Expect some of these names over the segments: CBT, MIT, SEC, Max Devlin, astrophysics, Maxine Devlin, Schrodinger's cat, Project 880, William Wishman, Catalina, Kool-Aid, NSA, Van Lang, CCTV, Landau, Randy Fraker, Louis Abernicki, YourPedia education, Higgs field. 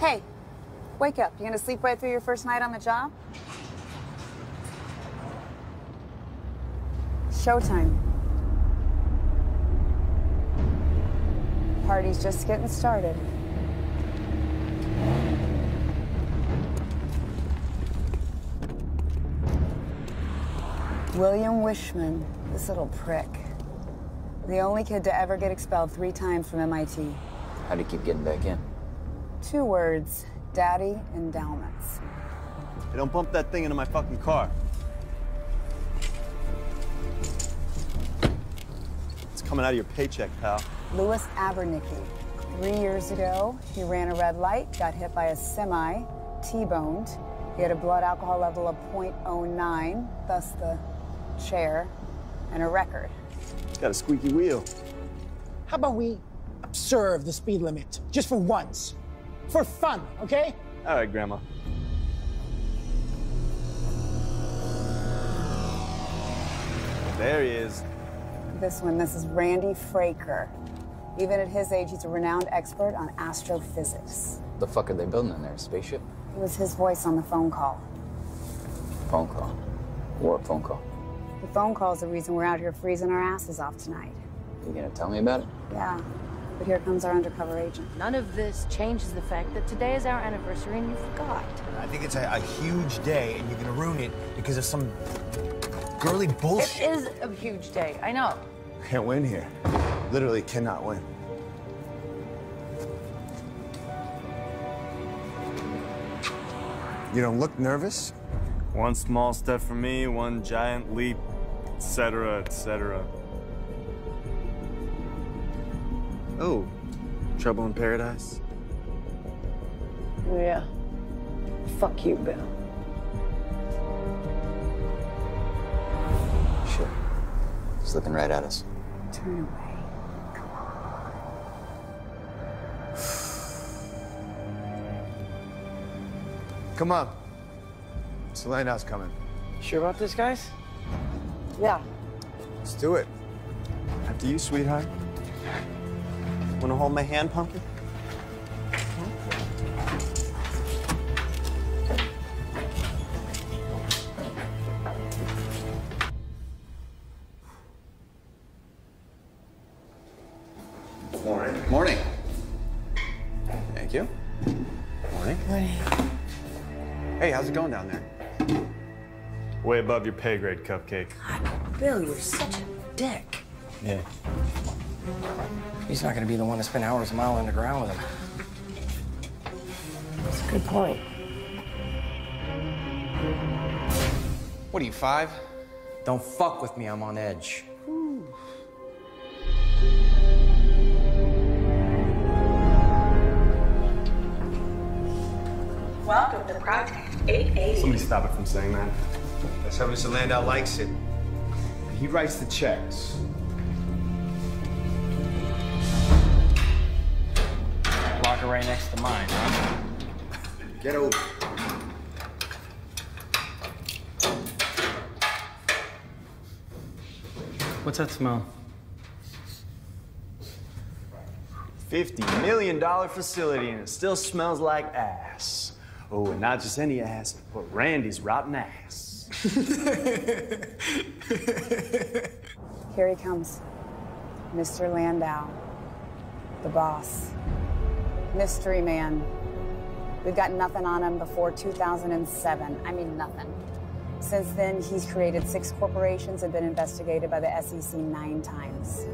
Hey, wake up. You gonna sleep right through your first night on the job? Showtime. Party's just getting started. William Wishman, this little prick. The only kid to ever get expelled 3 times from MIT. How'd he keep getting back in? 2 words, daddy endowments. Hey, don't bump that thing into my fucking car. It's coming out of your paycheck, pal. Louis Abernicki. 3 years ago, he ran a red light, got hit by a semi, T-boned. He had a blood alcohol level of 0.09, thus the chair, and a record. It's got a squeaky wheel. How about we observe the speed limit, just for once? For fun, okay? All right, Grandma. There he is. This one, this is Randy Fraker. Even at his age, he's a renowned expert on astrophysics. The fuck are they building in there, a spaceship? It was his voice on the phone call. Phone call? What phone call? The phone call's the reason we're out here freezing our asses off tonight. You gonna tell me about it? Yeah. But here comes our undercover agent. None of this changes the fact that today is our anniversary and you forgot. I think it's a huge day and you're gonna ruin it because of some girly bullshit. It is a huge day, I know. Can't win here. Literally cannot win. You don't look nervous. One small step for me, one giant leap, et cetera, et cetera. Oh, trouble in paradise? Yeah. Fuck you, Bill. Shit. He's looking right at us. Turn away. Come on. Come on. It's the lighthouse coming. Sure about this, guys? Yeah. Let's do it. After you, sweetheart. Wanna hold my hand, Pumpkin? Morning. Morning. Thank you. Morning. Morning. Hey, how's it going down there? Way above your pay grade, Cupcake. God, Bill, you're such a dick. Yeah. He's not going to be the one to spend hours a mile underground with him. That's a good point. What are you, 5? Don't fuck with me, I'm on edge. Ooh. Welcome to Project 880. Somebody stop it from saying that. That's how Mr. Landau likes it. He writes the checks. Right next to mine, huh? Get over. What's that smell? $50 million facility, and it still smells like ass. Oh, and not just any ass, but Randy's rotten ass. Here he comes, Mr. Landau, the boss. Mystery man. We've got nothing on him before 2007. I mean, nothing. Since then, he's created 6 corporations and been investigated by the SEC 9 times.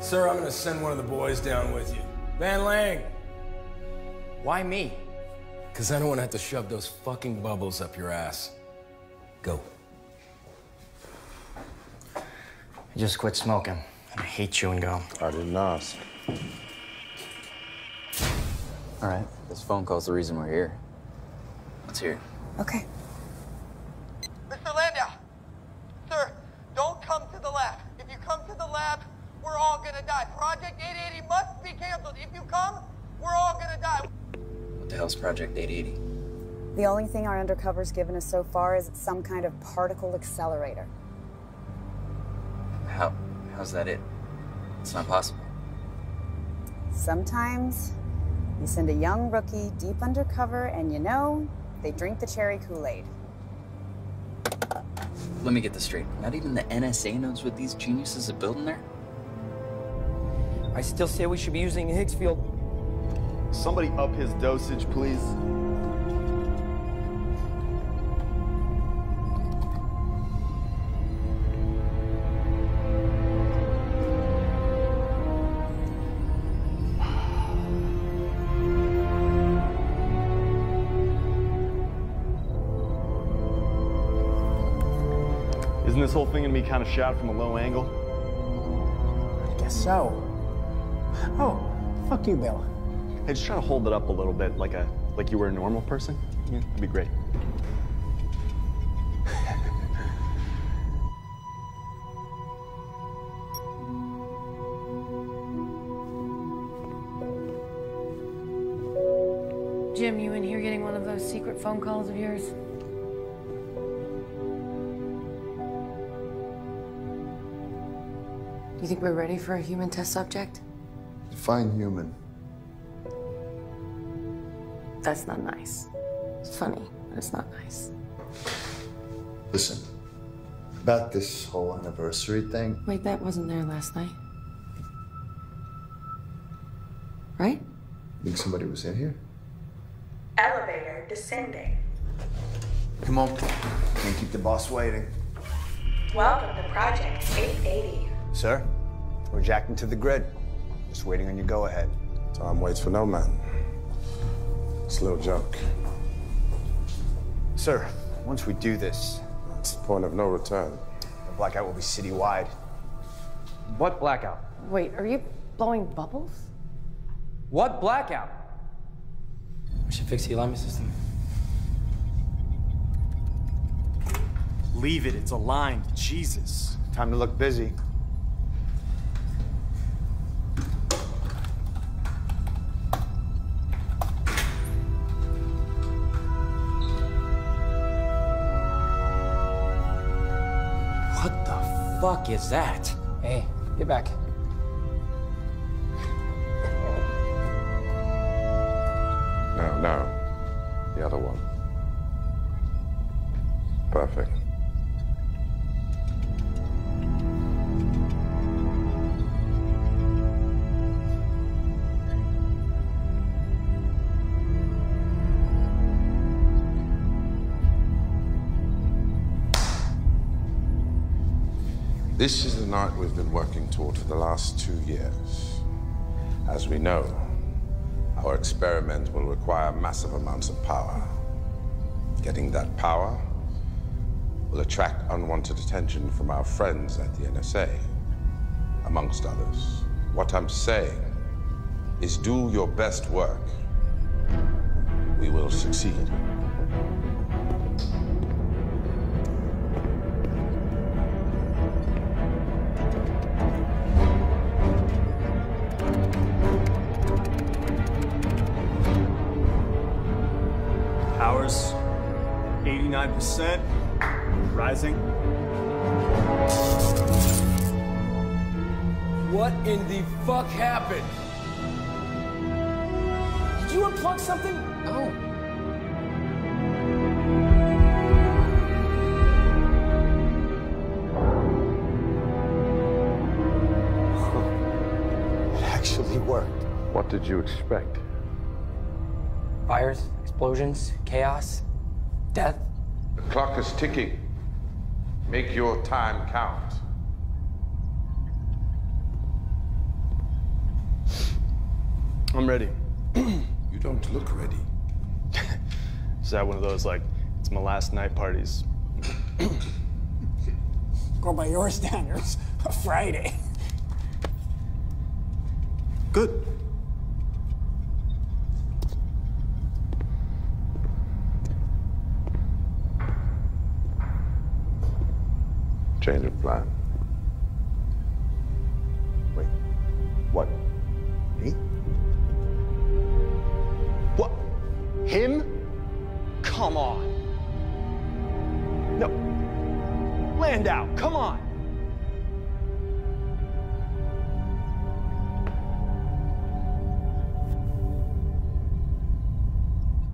Sir, I'm gonna send one of the boys down with you. Van Lang. Why me? Because I don't want to have to shove those fucking bubbles up your ass. Go. I just quit smoking, and I hate chewing gum. I didn't ask. All right, this phone call's the reason we're here. Let's hear it. Okay. Mr. Landau, sir, don't come to the lab. If you come to the lab, we're all gonna die. Project 880 must be canceled. If you come, we're all gonna die. the hell's Project 880? The only thing our undercover's given us so far is some kind of particle accelerator. How's that it? It's not possible. Sometimes you send a young rookie deep undercover and, you know, they drink the cherry Kool-Aid. Let me get this straight. Not even the NSA knows what these geniuses are building there? I still say we should be using Higgs field. Somebody up his dosage, please. Isn't this whole thing gonna be kind of shot from a low angle? I guess so. Oh, fuck you, Bill. Hey, just try to hold it up a little bit, like you were a normal person. Yeah, that'd be great. Jim, you in here getting one of those secret phone calls of yours? You think we're ready for a human test subject? Define human. That's not nice. It's funny, but it's not nice. Listen, about this whole anniversary thing... Wait, that wasn't there last night. Right? Think somebody was in here? Elevator descending. Come on. Can't keep the boss waiting. Welcome to Project 880. Sir, we're jacked into the grid. Just waiting on your go-ahead. Time waits for no man. It's a little joke. Sir, once we do this... It's the point of no return. The blackout will be citywide. What blackout? Wait, are you blowing bubbles? What blackout? We should fix the alarm system. Leave it, it's aligned, Jesus. Time to look busy. What the fuck is that? Hey, get back. No. The other one. Perfect. This is the night we've been working toward for the last 2 years. As we know, our experiment will require massive amounts of power. Getting that power will attract unwanted attention from our friends at the NSA, amongst others. What I'm saying is do your best work. We will succeed. Powers, 89%, rising. What in the fuck happened? Did you unplug something? No. It actually worked. What did you expect? Fires, explosions, chaos, death. The clock is ticking. Make your time count. I'm ready. You don't look ready. Is that one of those, like, it's my last night parties? Go by your standards, a Friday. Good. Change of plan. Wait, what? Me? What? Him? Come on. No. Landau, come on.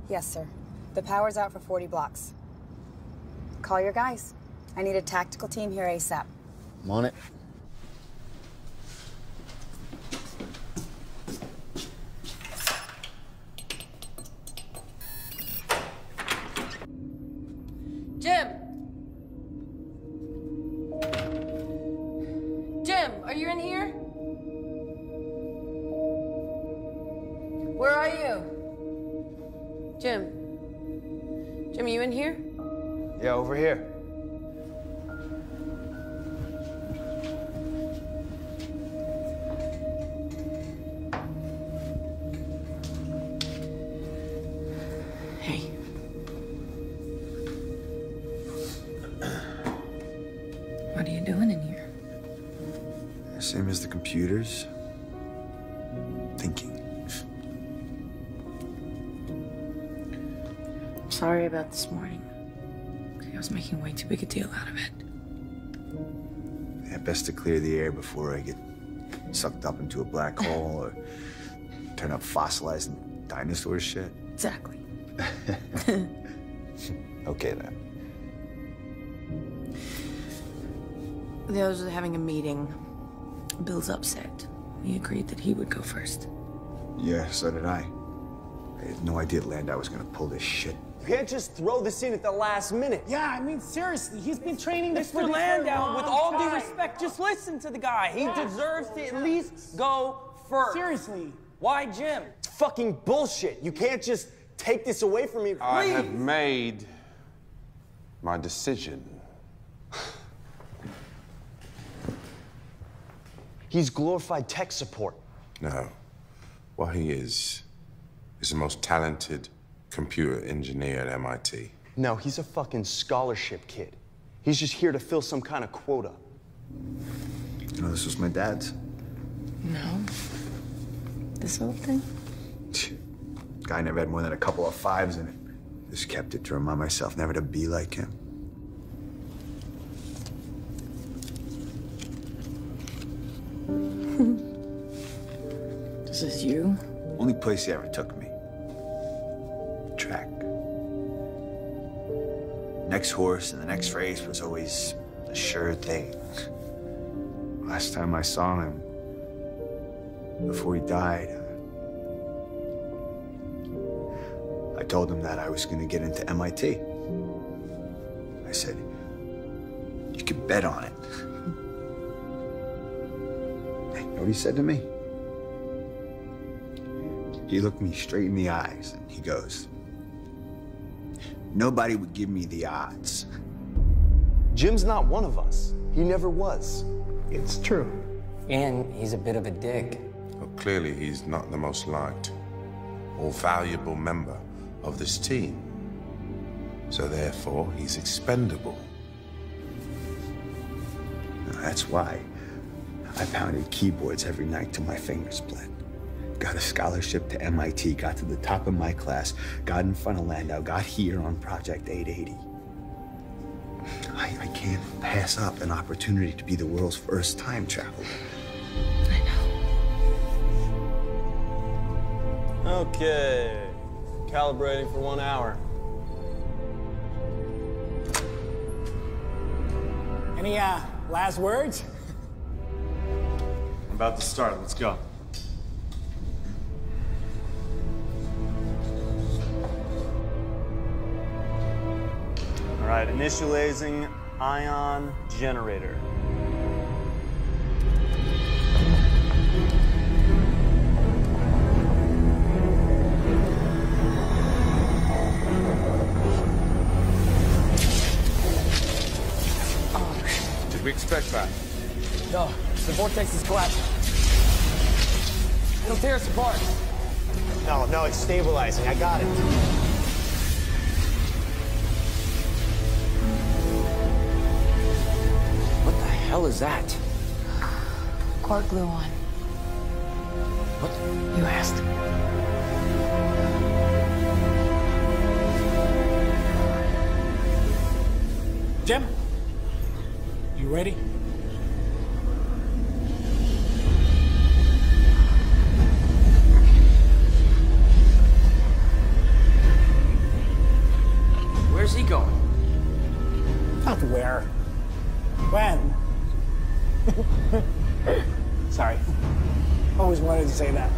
Yes, sir. The power's out for 40 blocks. Call your guys. I need a tactical team here ASAP. I'm on it. Jim! Jim, are you in here? Where are you? Jim. Jim, are you in here? Yeah, over here. Computers, thinking. I'm sorry about this morning. I was making way too big a deal out of it. Yeah, best to clear the air before I get sucked up into a black hole or turn up fossilizing dinosaur shit. Exactly. Okay then. The others are having a meeting. Bill's upset. We agreed that he would go first. Yeah, so did I. I had no idea Landau was gonna pull this shit. You can't just throw this in at the last minute. Yeah, I mean, seriously, he's been training this for Landau. With all due respect, just listen to the guy. He deserves to at least go first. Seriously. Why, Jim? It's fucking bullshit. You can't just take this away from me. Please. I have made my decision. He's glorified tech support. No. What he is the most talented computer engineer at MIT. No, he's a fucking scholarship kid. He's just here to fill some kind of quota. You know, this was my dad's. No. This whole thing? Guy never had more than a couple of fives in it. Just kept it to remind myself never to be like him. This is you? Only place he ever took me. Track. Next horse and the next race was always a sure thing. Last time I saw him, before he died, I told him that I was going to get into MIT. I said, you can bet on it. What he said to me? He looked me straight in the eyes and he goes, nobody would give me the odds. Jim's not one of us. He never was. It's true. And he's a bit of a dick. Well, clearly he's not the most liked or valuable member of this team. So therefore, he's expendable. Now, that's why I pounded keyboards every night till my fingers bled. Got a scholarship to MIT, got to the top of my class, got in front of Landau, got here on Project 880. I can't pass up an opportunity to be the world's first time traveler. I know. Okay, calibrating for 1 hour. Any last words? About to start, let's go. All right, initializing ion generator. Oh. Did we expect that? No. The vortex is collapsing. It'll tear us apart. No, it's stabilizing. I got it. What the hell is that? Quark glue on. What? You asked. Jim, you ready? Where's he going? Not where. When? Sorry. Always wanted to say that.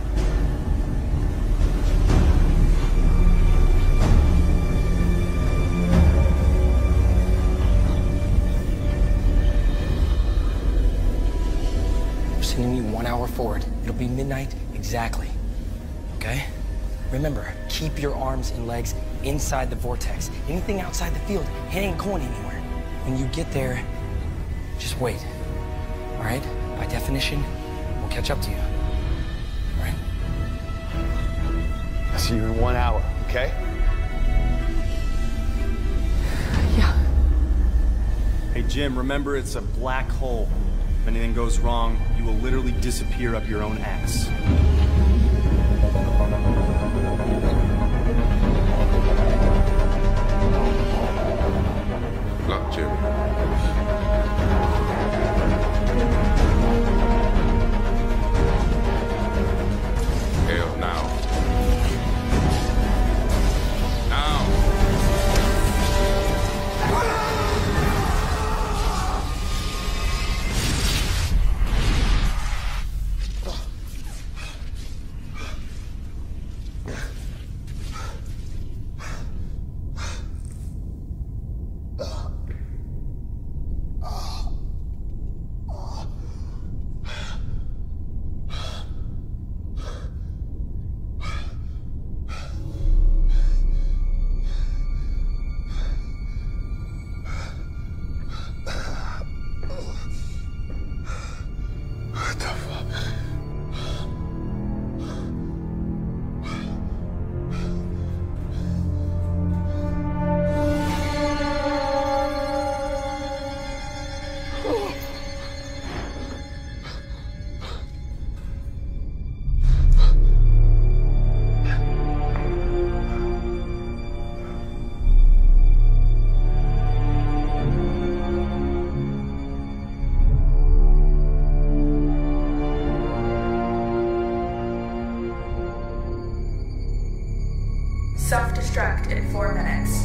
Sending you 1 hour forward. It'll be midnight exactly. Okay? Remember, keep your arms and legs inside the vortex. Anything outside the field, it ain't going anywhere. When you get there, just wait. All right? By definition, we'll catch up to you. All right? I'll see you in 1 hour, okay? Yeah. Hey, Jim, remember it's a black hole. If anything goes wrong, you will literally disappear up your own ass. Look, Jim. Hell, now. Self-destruct in 4 minutes.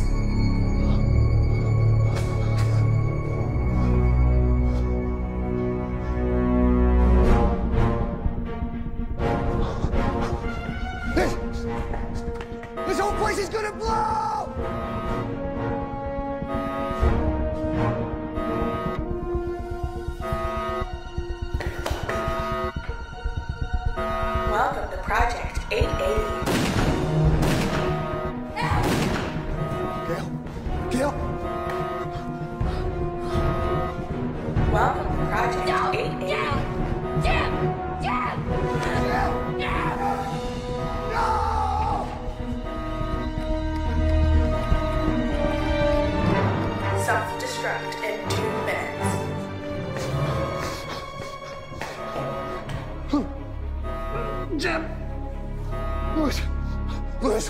This whole place is gonna blow! Welcome to Project 880.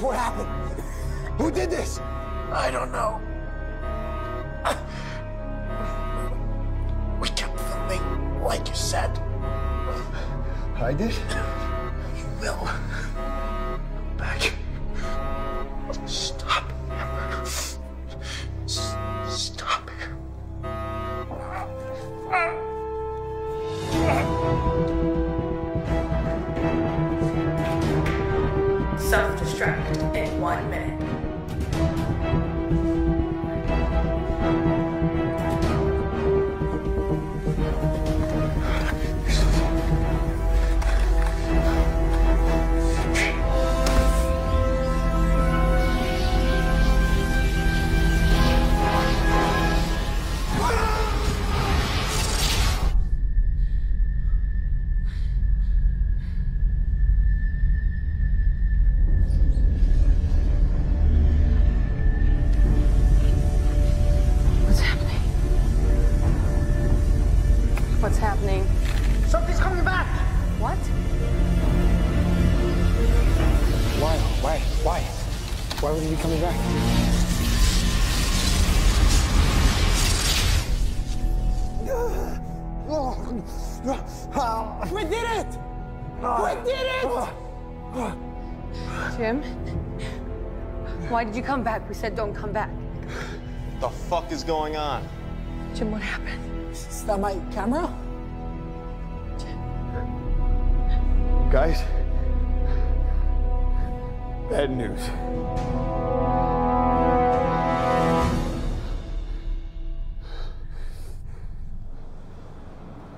What happened? Who did this? I don't know. We kept filming, like you said. I did? You will. Come back. Stop him. Stop him. Self-destruct in 1 minute. Why would he be coming back? We did it! We did it! Jim? Why did you come back? We said don't come back. What the fuck is going on? Jim, what happened? Is that my camera? Jim. Guys, bad news.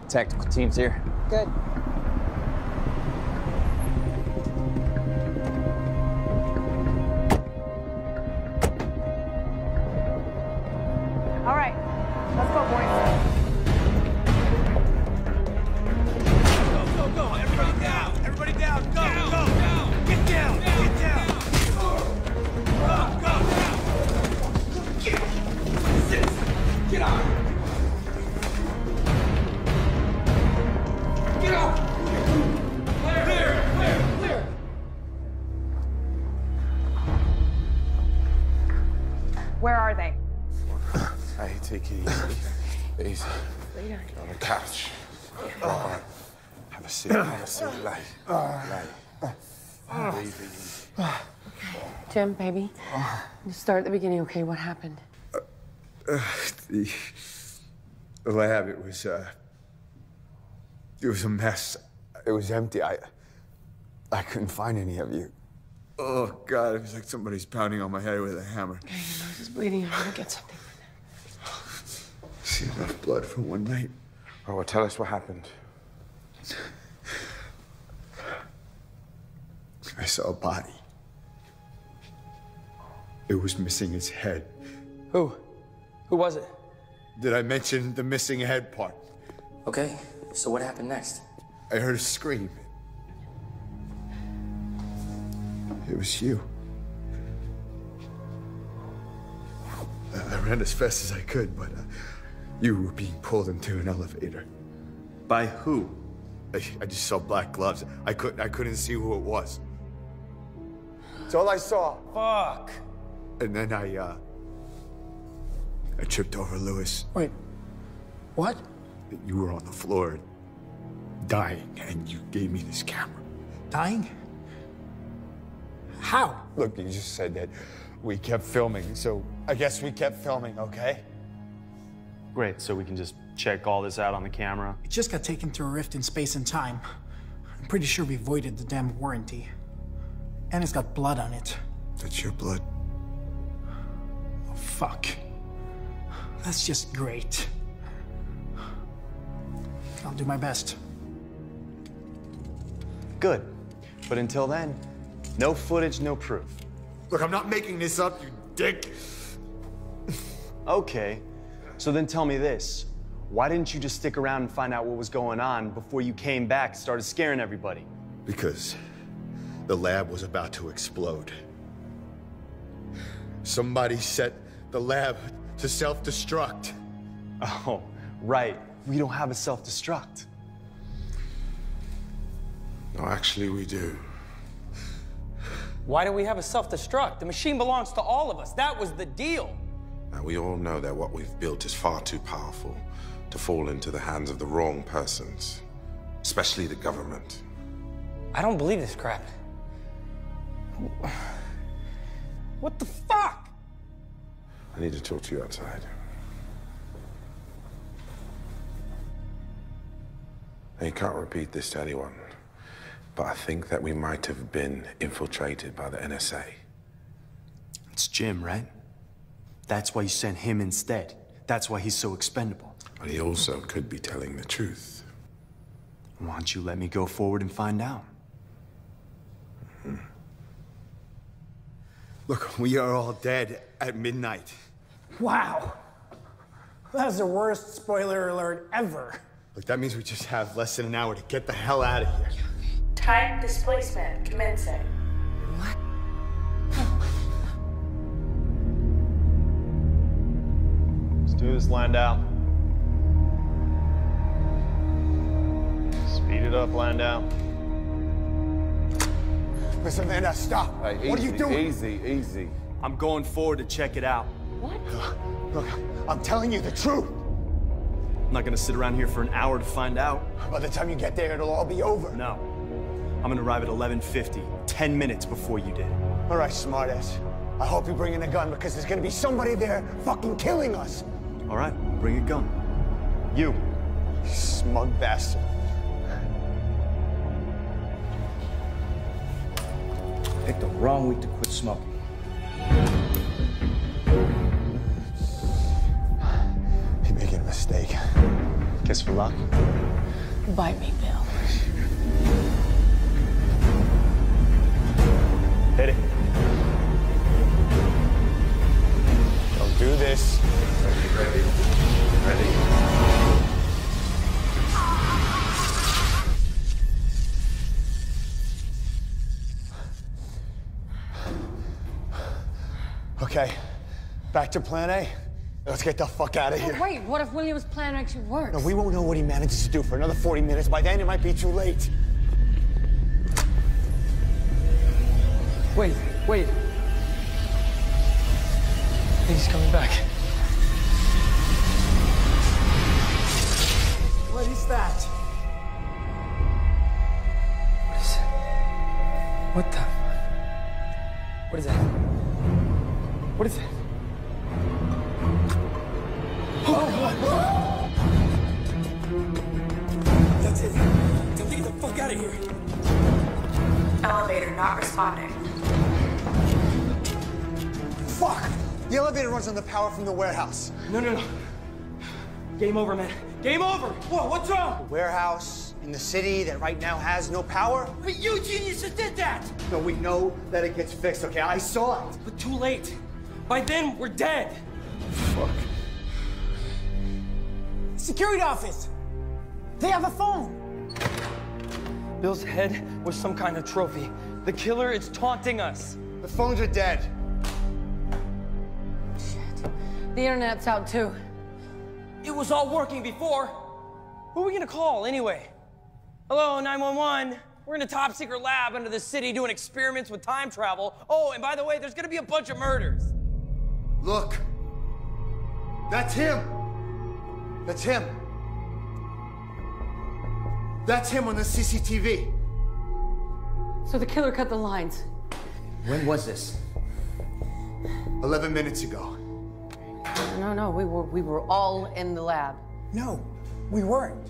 Tactical team's here. Good. All right, let's go, boys. Go, go, go, everybody down, go, down, go, down, get down, get down. Go, go, down. Get, sit, get on. Get off! Clear! Clear! Clear! Clear! Where are they? Hey, take it easy. Easy. Later. Get on the couch. Right. Have a seat. Have a seat. Light. Light. Breathe easy. Okay. Jim, baby. Just start at the beginning, okay? What happened? The lab, it was a mess. It was empty. I couldn't find any of you. Oh, God, it was like somebody's pounding on my head with a hammer. Okay, your nose is bleeding. I'm gonna get something for that. See enough blood for one night. Oh, well, tell us what happened. I saw a body. It was missing its head. Who? Who was it? Did I mention the missing head part? Okay. So what happened next? I heard a scream. It was you. I ran as fast as I could, but you were being pulled into an elevator. By who? I just saw black gloves. I couldn't see who it was. That's all I saw. Fuck. And then I tripped over Louis. Wait. What? That you were on the floor, dying, and you gave me this camera. Dying? How? Look, you just said that we kept filming, so I guess we kept filming, okay? Great, so we can just check all this out on the camera? It just got taken through a rift in space and time. I'm pretty sure we voided the damn warranty. And it's got blood on it. That's your blood. Oh, fuck. That's just great. I'll do my best. Good. But until then, no footage, no proof. Look, I'm not making this up, you dick. Okay. So then tell me this. Why didn't you just stick around and find out what was going on before you came back and started scaring everybody? Because the lab was about to explode. Somebody set the lab to self-destruct. Oh, right. We don't have a self-destruct. No, actually, we do. Why do we have a self-destruct? The machine belongs to all of us. That was the deal. Now, we all know that what we've built is far too powerful to fall into the hands of the wrong persons, especially the government. I don't believe this crap. What the fuck? I need to talk to you outside. Now, you can't repeat this to anyone, but I think that we might have been infiltrated by the NSA. It's Jim, right? That's why you sent him instead. That's why he's so expendable. But he also could be telling the truth. Why don't you let me go forward and find out? Mm-hmm. Look, we are all dead at midnight. Wow! That's the worst spoiler alert ever. Look, that means we just have less than an hour to get the hell out of here. Time displacement commencing. What? Let's do this, Landau. Speed it up, Landau. Listen, Landau, stop. Hey, easy, what are you doing? Easy, easy. I'm going forward to check it out. What? Look, I'm telling you the truth. not gonna sit around here for an hour to find out. By the time you get there, it'll all be over. No, I'm gonna arrive at 11:50, 10 minutes before you did. All right, smartass. I hope you bring in a gun, because there's gonna be somebody there fucking killing us. All right, bring a gun. You. Smug bastard. Picked the wrong week to quit smoking. You're making a mistake. Kiss for luck. Bite me, Bill. Hit it. Don't do this. Ready, ready, ready. Okay, back to plan A. Let's get the fuck out of here. Wait, what if William's plan actually works? No, we won't know what he manages to do for another 40 minutes. By then, it might be too late. Wait. I think he's coming back. What is that? What is it? What the fuck? What is that? What is it? Oh. That's it. Don't get the fuck out of here. Elevator not responding. Fuck! The elevator runs on the power from the warehouse. No. Game over, man. Game over! Whoa, what's wrong? The warehouse in the city that right now has no power? But you geniuses did that! No, we know that it gets fixed, okay? I saw it. But too late. By then, we're dead. Fuck. Security office. They have a phone. Bill's head was some kind of trophy. The killer is taunting us. The phones are dead. Shit. The internet's out too. It was all working before. Who are we gonna call anyway? Hello, 911. We're in a top secret lab under the city doing experiments with time travel. Oh, and by the way, there's gonna be a bunch of murders. Look, that's him. That's him. That's him on the CCTV. So the killer cut the lines. When was this? 11 minutes ago. No, we were all in the lab. No, we weren't.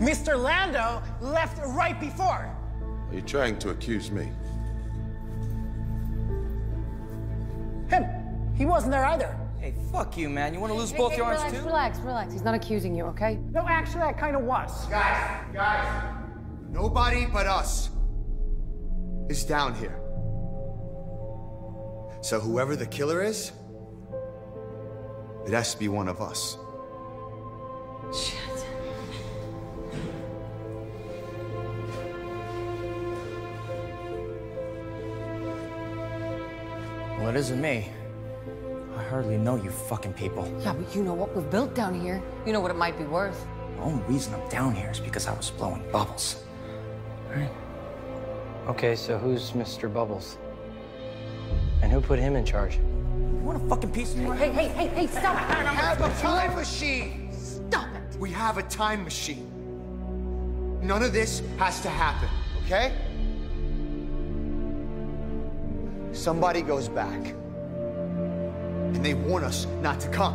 Mr. Landau left right before. Are you trying to accuse me? Him. He wasn't there either. Hey, fuck you, man. You want to lose both your arms, too? Relax. He's not accusing you, okay? No, actually, I kind of was. Guys. Nobody but us is down here. So whoever the killer is, it has to be one of us. Shit. Well, it isn't me. I hardly know you fucking people. Yeah, but you know what we've built down here. You know what it might be worth. The only reason I'm down here is because I was blowing bubbles. All right. Okay, so who's Mr. Bubbles? And who put him in charge? You want a fucking piece of me? Hey, stop it! We have a time machine! Stop it! We have a time machine. None of this has to happen, okay? Somebody goes back, and they warn us not to come.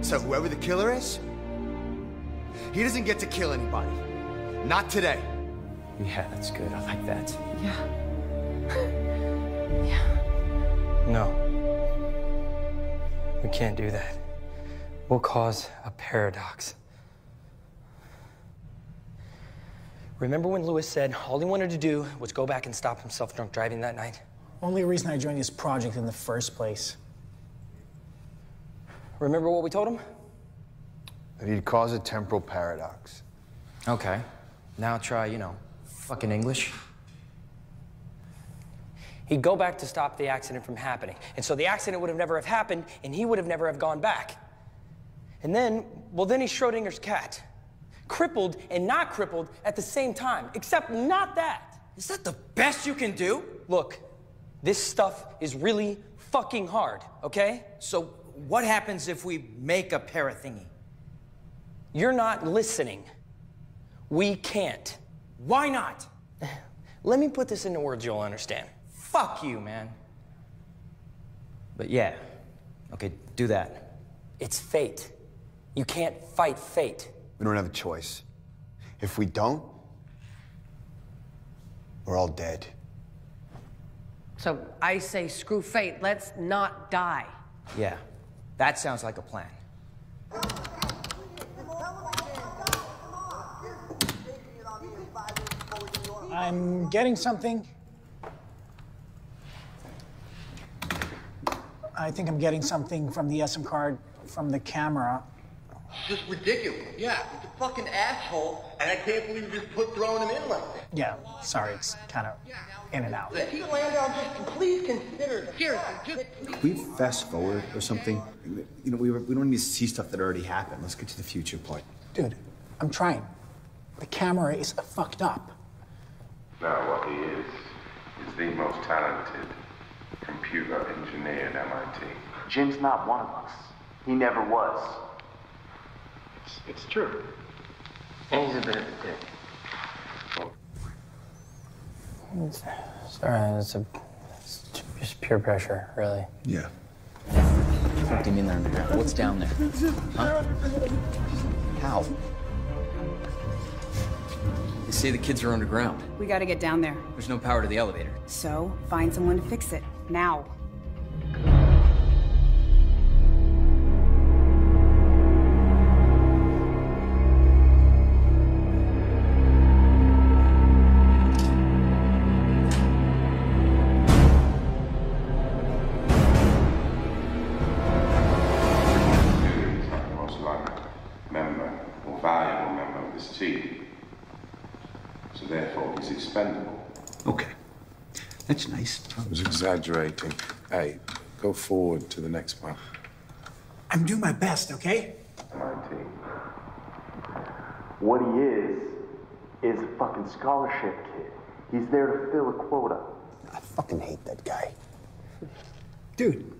So whoever the killer is, he doesn't get to kill anybody. Not today. Yeah, that's good. I like that. Yeah. Yeah. No. We can't do that. We'll cause a paradox. Remember when Louis said all he wanted to do was go back and stop himself drunk driving that night? Only reason I joined this project in the first place. Remember what we told him? That he'd cause a temporal paradox. Okay. Now try, fucking English. He'd go back to stop the accident from happening. And so the accident would have never have happened, and he would have never have gone back. And then, then he's Schrodinger's cat. Crippled and not crippled at the same time, except not that. Is that the best you can do? Look, this stuff is really fucking hard, okay? So what happens if we make a parathingy? You're not listening. We can't. Why not? Let me put this into words you'll understand. Fuck you, man. But yeah. Okay, do that. It's fate. You can't fight fate. We don't have a choice. If we don't, we're all dead. So I say screw fate. Let's not die. Yeah, that sounds like a plan. I'm getting something. I think I'm getting something from the SM card from the camera. Just ridiculous. Yeah, it's a fucking asshole, and I can't believe you just throwing him in like that. Yeah, sorry, it's kind of in and out. Landau, just please consider. Seriously, just. Can we fast forward or something? You know, we don't need to see stuff that already happened. Let's get to the future point. Dude, I'm trying. The camera is fucked up. Now what he is the most talented computer engineer at MIT. Jim's not one of us. He never was. It's true. And he's a bit of a dick. Sorry, it's just pure pressure, really. Yeah. What do you mean they're underground? What's down there? Huh? How? They say the kids are underground. We gotta get down there. There's no power to the elevator. So, find someone to fix it. Now. Exaggerating. Hey, go forward to the next one. I'm doing my best, okay? 19. What he is a fucking scholarship kid. He's there to fill a quota. I fucking hate that guy. Dude,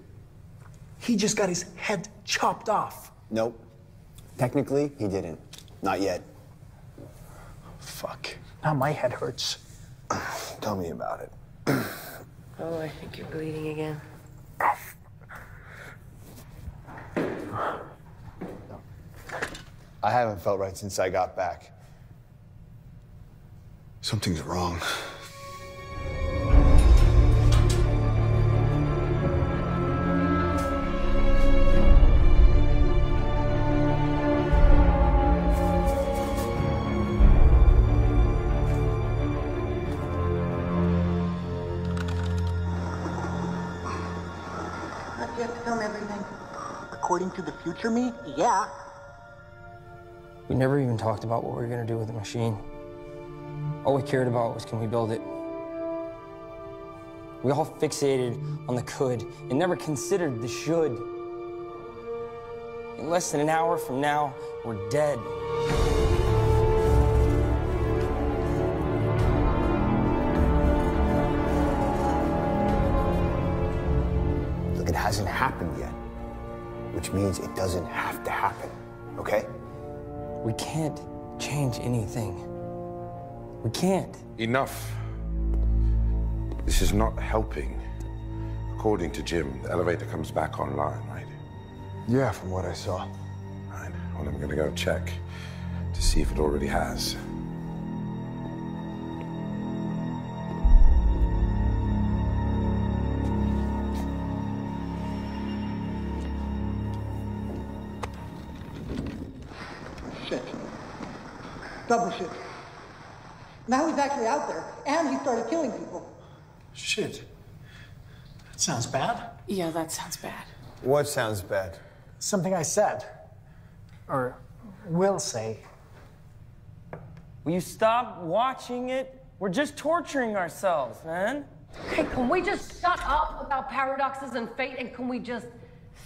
he just got his head chopped off. Nope. Technically, he didn't. Not yet. Fuck. Now my head hurts. Tell me about it. Oh, I think you're bleeding again. I haven't felt right since I got back. Something's wrong. To the future me? Yeah. We never even talked about what we were going to do with the machine. All we cared about was, can we build it? We all fixated on the could and never considered the should. In less than an hour from now, we're dead. Look, it hasn't happened yet. Which means it doesn't have to happen, okay? We can't change anything. We can't. Enough. This is not helping. According to Jim, the elevator comes back online, right? Yeah, from what I saw. Right. Well, I'm gonna go check to see if it already has. Double shit. Now he's actually out there, and he started killing people. Shit. That sounds bad. Yeah, that sounds bad. What sounds bad? Something I said. Or will say. Will you stop watching it? We're just torturing ourselves, man. Okay, can we just shut up about paradoxes and fate, and can we just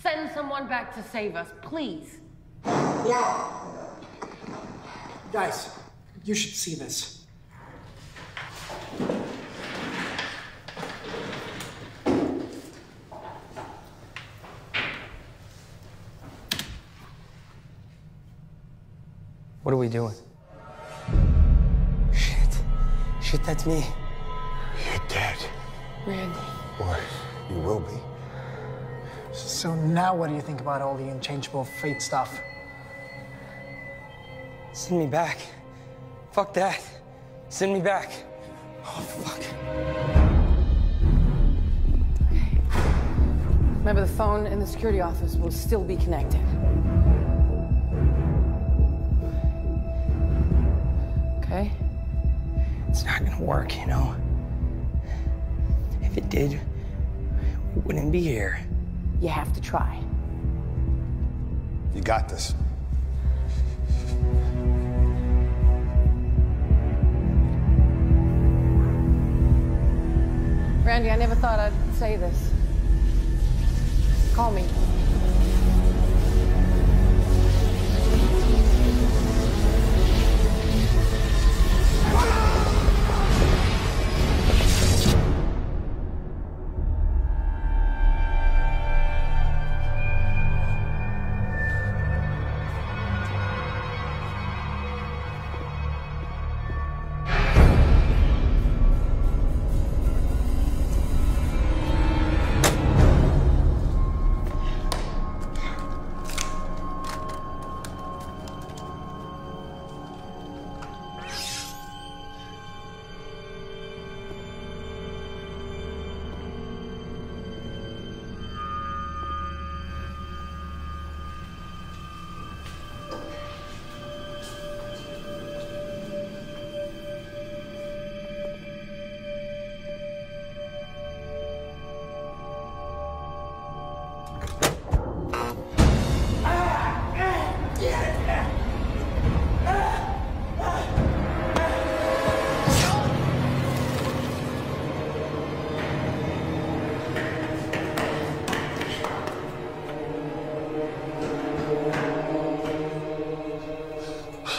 send someone back to save us, please? Yeah. Guys, you should see this. What are we doing? Shit. Shit, that's me. You're dead. Randy. Or you will be. So now what do you think about all the unchangeable fate stuff? Send me back. Fuck that. Send me back. Oh, fuck. Remember, the phone in the security office will still be connected. Okay? It's not gonna work, you know? If it did, we wouldn't be here. You have to try. You got this. Randy, I never thought I'd say this. Call me.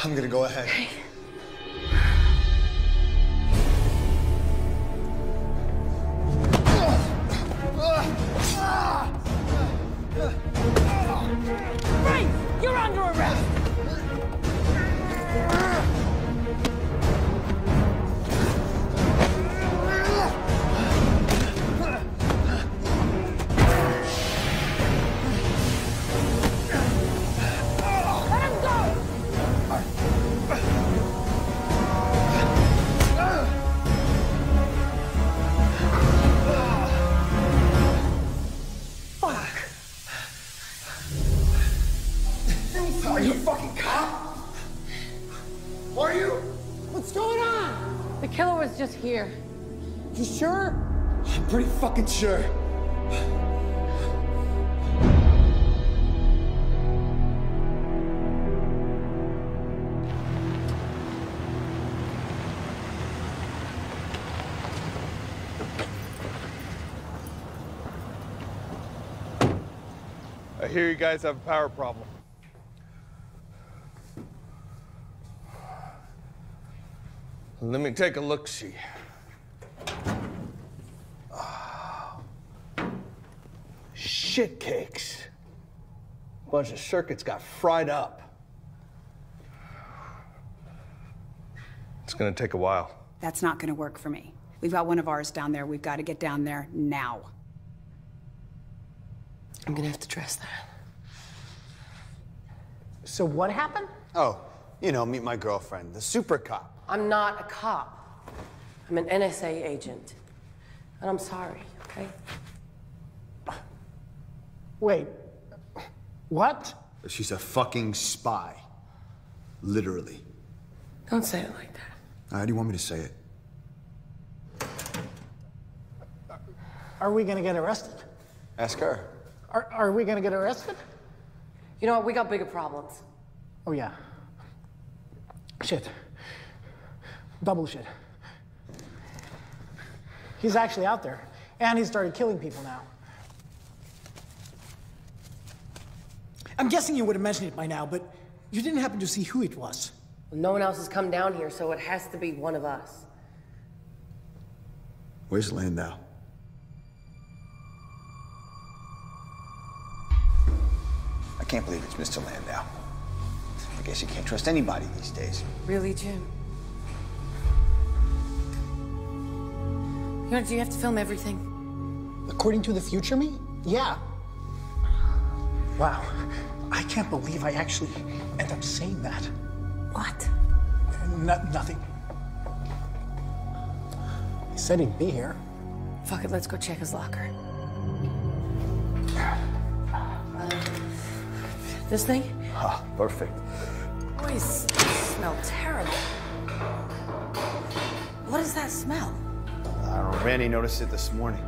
I'm gonna go ahead. Hey. Here. You sure? I'm pretty fucking sure. I hear you guys have a power problem. Let me take a look-see. Oh. Shit cakes. A bunch of circuits got fried up. It's gonna take a while. That's not gonna work for me. We've got one of ours down there. We've got to get down there now. I'm gonna have to dress that. So what happened? Oh, you know, meet my girlfriend, the super cop. I'm not a cop. I'm an NSA agent. And I'm sorry, okay? Wait. What? She's a fucking spy. Literally. Don't say it like that. How do you want me to say it? Are we gonna get arrested? Ask her. Are we gonna get arrested? You know what? We got bigger problems. Oh, yeah. Shit. Double shit. He's actually out there, and he started killing people now. I'm guessing you would have mentioned it by now, but you didn't happen to see who it was. Well, no one else has come down here, so it has to be one of us. Where's Landau? I can't believe it's Mr. Landau. I guess you can't trust anybody these days. Really, Jim? You know, do you have to film everything? According to the future me? Yeah. Wow. I can't believe I actually end up saying that. What? Nothing. He said he'd be here. Fuck it, let's go check his locker. This thing? Ah, perfect. Boys, this smells terrible. What is that smell? I don't know. Randy noticed it this morning.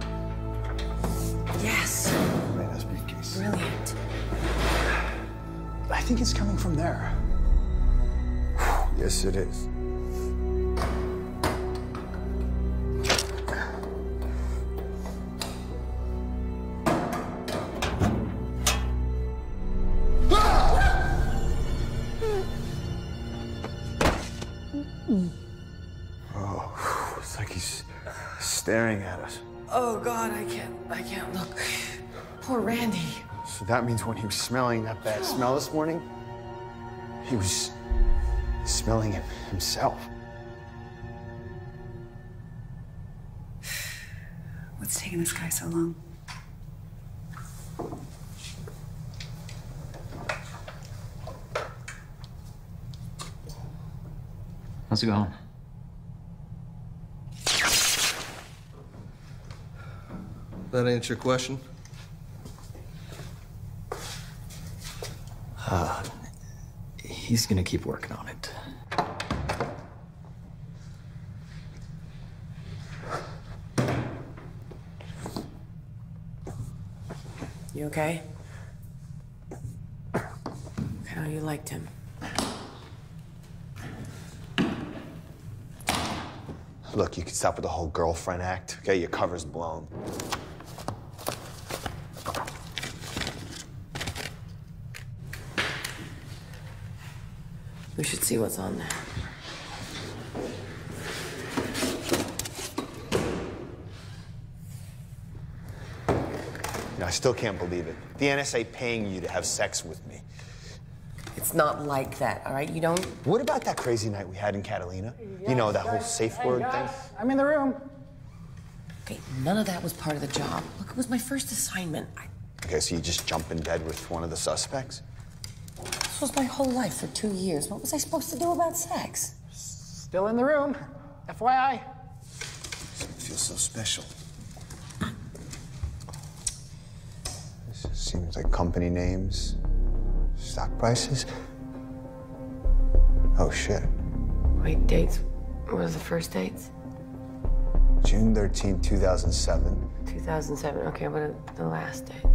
Yes. That's briefcase. Brilliant. I think it's coming from there. Yes, it is. Oh, it's like he's staring at us. Oh God, I can't look. Poor Randy. So that means when he was smelling that bad smell this morning, he was smelling it himself. What's taking this guy so long? How's it going? That answer your question? He's gonna keep working on it. You okay? How you liked him? Look, you can stop with the whole girlfriend act, okay? Your cover's blown. We should see what's on there. No, I still can't believe it. The NSA paying you to have sex with me. It's not like that, all right? You don't... What about that crazy night we had in Catalina? Yes, you know, that whole safe word thing? I'm in the room. Okay, none of that was part of the job. Look, it was my first assignment. Okay, so you just jump in bed with one of the suspects? This was my whole life for 2 years. What was I supposed to do about sex? Still in the room. FYI. I feel so special. This seems like company names, stock prices. Oh, shit. Wait, dates? What was the first dates? June 13, 2007. 2007. Okay, what are the last dates?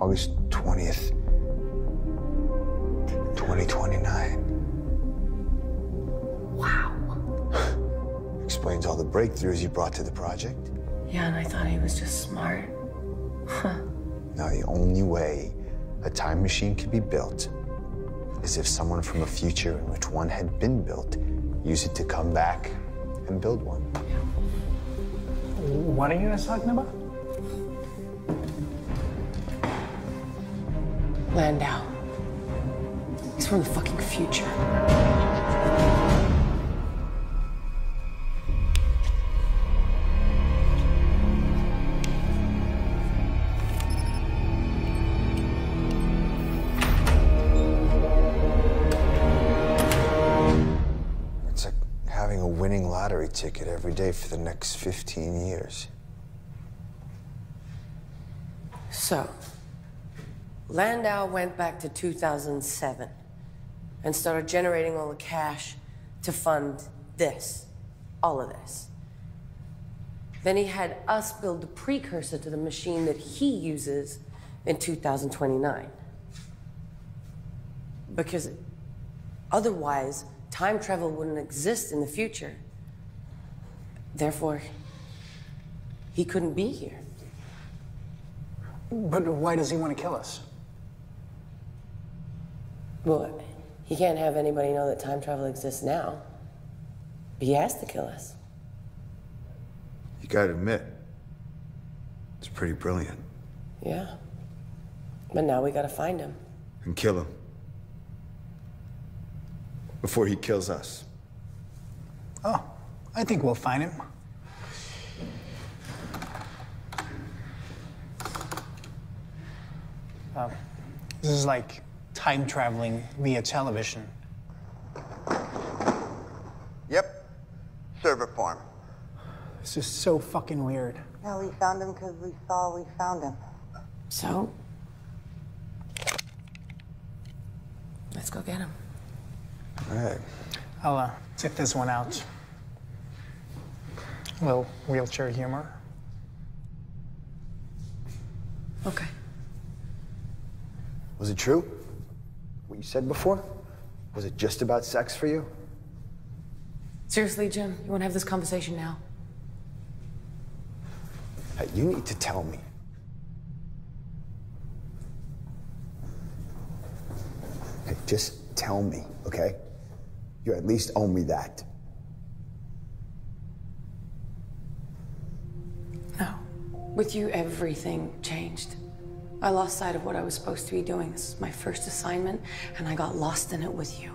August 20th, 2029. Wow. Explains all the breakthroughs you brought to the project. Yeah, and I thought he was just smart. Huh. Now, the only way a time machine could be built is if someone from a future in which one had been built used it to come back and build one. Yeah. What are you guys talking about? Landau. He's from the fucking future. It's like having a winning lottery ticket every day for the next 15 years. So. Landau went back to 2007 and started generating all the cash to fund this, all of this. Then he had us build the precursor to the machine that he uses in 2029. Because otherwise, time travel wouldn't exist in the future. Therefore, he couldn't be here. But why does he want to kill us? Well, he can't have anybody know that time travel exists now. But he has to kill us. You gotta admit, it's pretty brilliant. Yeah. But now we gotta find him. And kill him. Before he kills us. Oh, I think we'll find him. This is like time traveling via television. Yep. Server farm. This is so fucking weird. No, we found him because we saw we found him. So? Let's go get him. All right. I'll tip this one out. A little wheelchair humor. Okay. Was it true? What you said before? Was it just about sex for you? Seriously, Jim, you want to have this conversation now? Hey, you need to tell me. Hey, just tell me, okay? You at least owe me that. No. With you, everything changed. I lost sight of what I was supposed to be doing. This is my first assignment, and I got lost in it with you.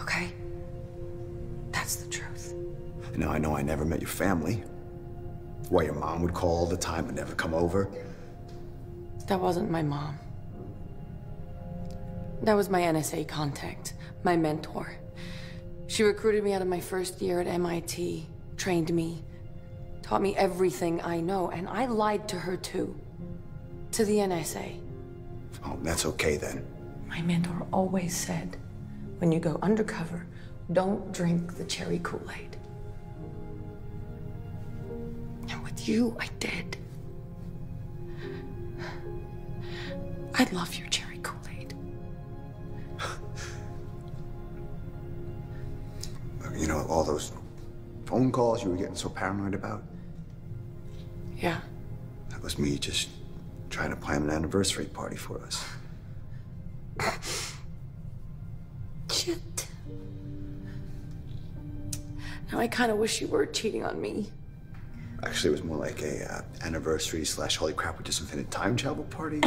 Okay? That's the truth. Now, I know I never met your family. Why your mom would call all the time and never come over. That wasn't my mom. That was my NSA contact, my mentor. She recruited me out of my first year at MIT, trained me, taught me everything I know, and I lied to her too. To the NSA. Oh, that's okay then. My mentor always said, when you go undercover, don't drink the cherry Kool-Aid. And with you, I did. I love your cherry Kool-Aid. You know, all those phone calls you were getting so paranoid about? Yeah. That was me just trying to plan an anniversary party for us. Shit. Now I kind of wish you were cheating on me. Actually, it was more like a anniversary / holy crap, we just invented time travel party.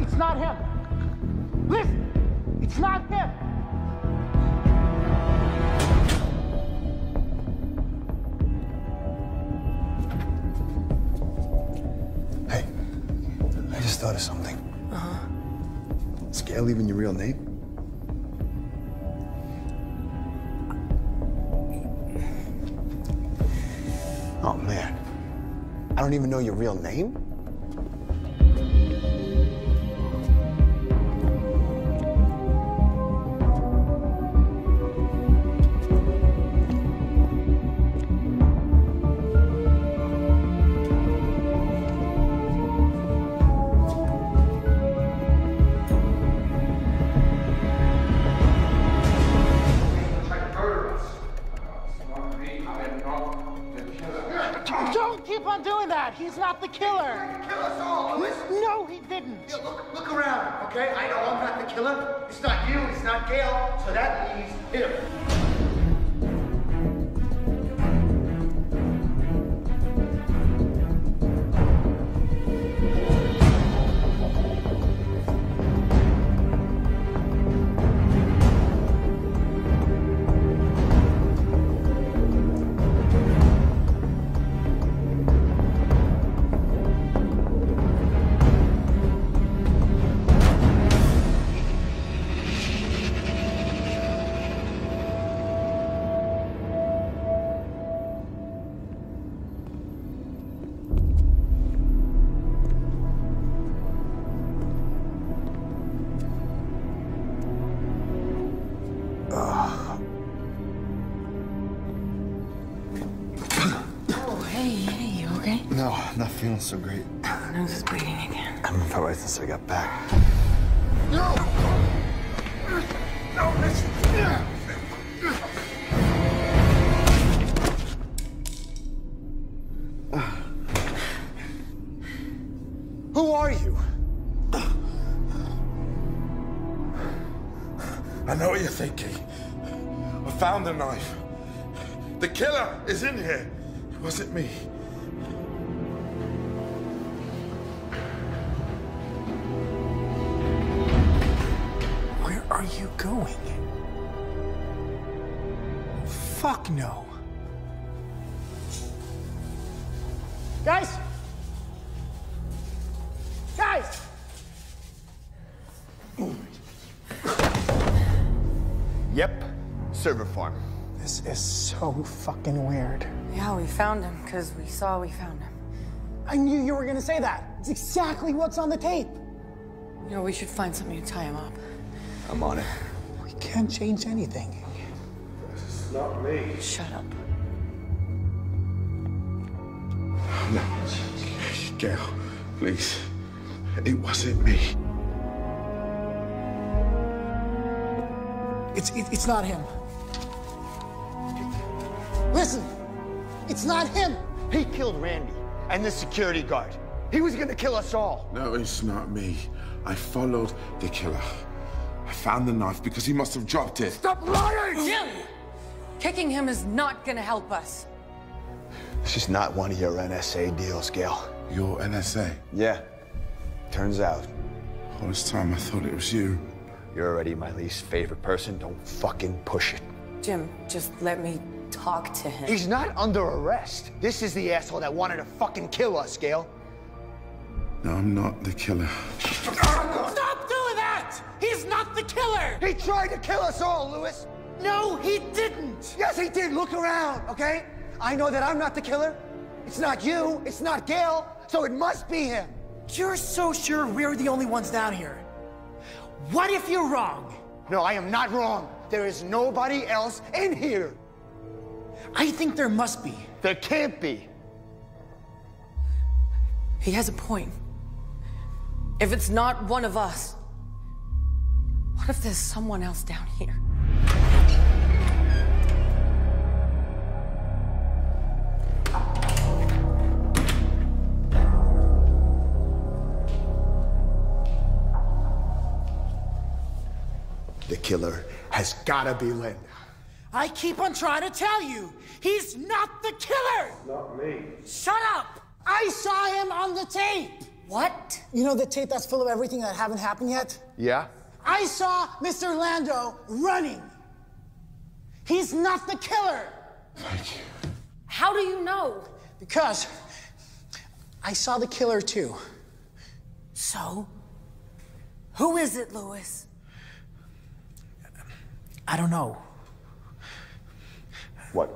It's not him. Listen, it's not him. Thought of something. Is Gail even your real name? Oh man, I don't even know your real name? He's not the killer. He's trying to kill us all. Listen. No, he didn't. Yeah, look around, okay? I know I'm not the killer. It's not you, it's not Gail, so that leaves him. Feeling so great. My nose is bleeding again. I haven't felt right since I got back. No! No, listen! Who are you? I know what you're thinking. I found the knife. The killer is in here. It wasn't me. Where are you going? Fuck no. Guys! Guys! Yep, server farm. This is so fucking weird. Yeah, we found him because we saw we found him. I knew you were gonna say that. It's exactly what's on the tape. You know, we should find something to tie him up. I'm on it. We can't change anything. This is not me. Shut up. No, Gail, please. It wasn't me. It's not him. Listen, it's not him. He killed Randy and the security guard. He was gonna kill us all. No, it's not me. I followed the killer. I found the knife because he must have dropped it. Stop lying! Jim! Kicking him is not gonna help us. This is not one of your NSA deals, Gail. Your NSA? Yeah. Turns out. All this time I thought it was you. You're already my least favorite person. Don't fucking push it. Jim, just let me talk to him. He's not under arrest. This is the asshole that wanted to fucking kill us, Gail. No, I'm not the killer. Stop doing that! He's not the killer! He tried to kill us all, Louis. No, he didn't. Yes, he did. Look around, okay? I know that I'm not the killer. It's not you. It's not Gail. So it must be him. You're so sure we're the only ones down here. What if you're wrong? No, I am not wrong. There is nobody else in here. I think there must be. There can't be. He has a point. If it's not one of us, what if there's someone else down here? The killer has gotta be Landau. I keep on trying to tell you, he's not the killer! It's not me. Shut up! I saw him on the tape! What? You know the tape that's full of everything that haven't happened yet? Yeah? I saw Mr. Landau running. He's not the killer! Thank you. How do you know? Because I saw the killer too. So? Who is it, Louis? I don't know. What?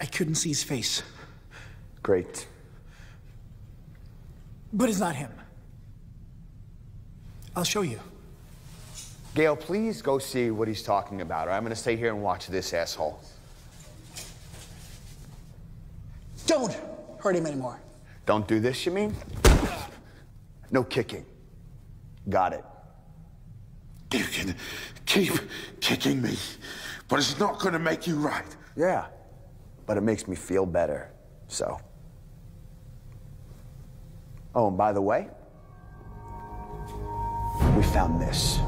I couldn't see his face. Great. But it's not him. I'll show you. Gail, please go see what he's talking about, or I'm gonna stay here and watch this asshole. Don't hurt him anymore. Don't do this, you mean? No kicking. Got it. You can keep kicking me, but it's not going to make you right. Yeah, but it makes me feel better, so. Oh, and by the way, we found this.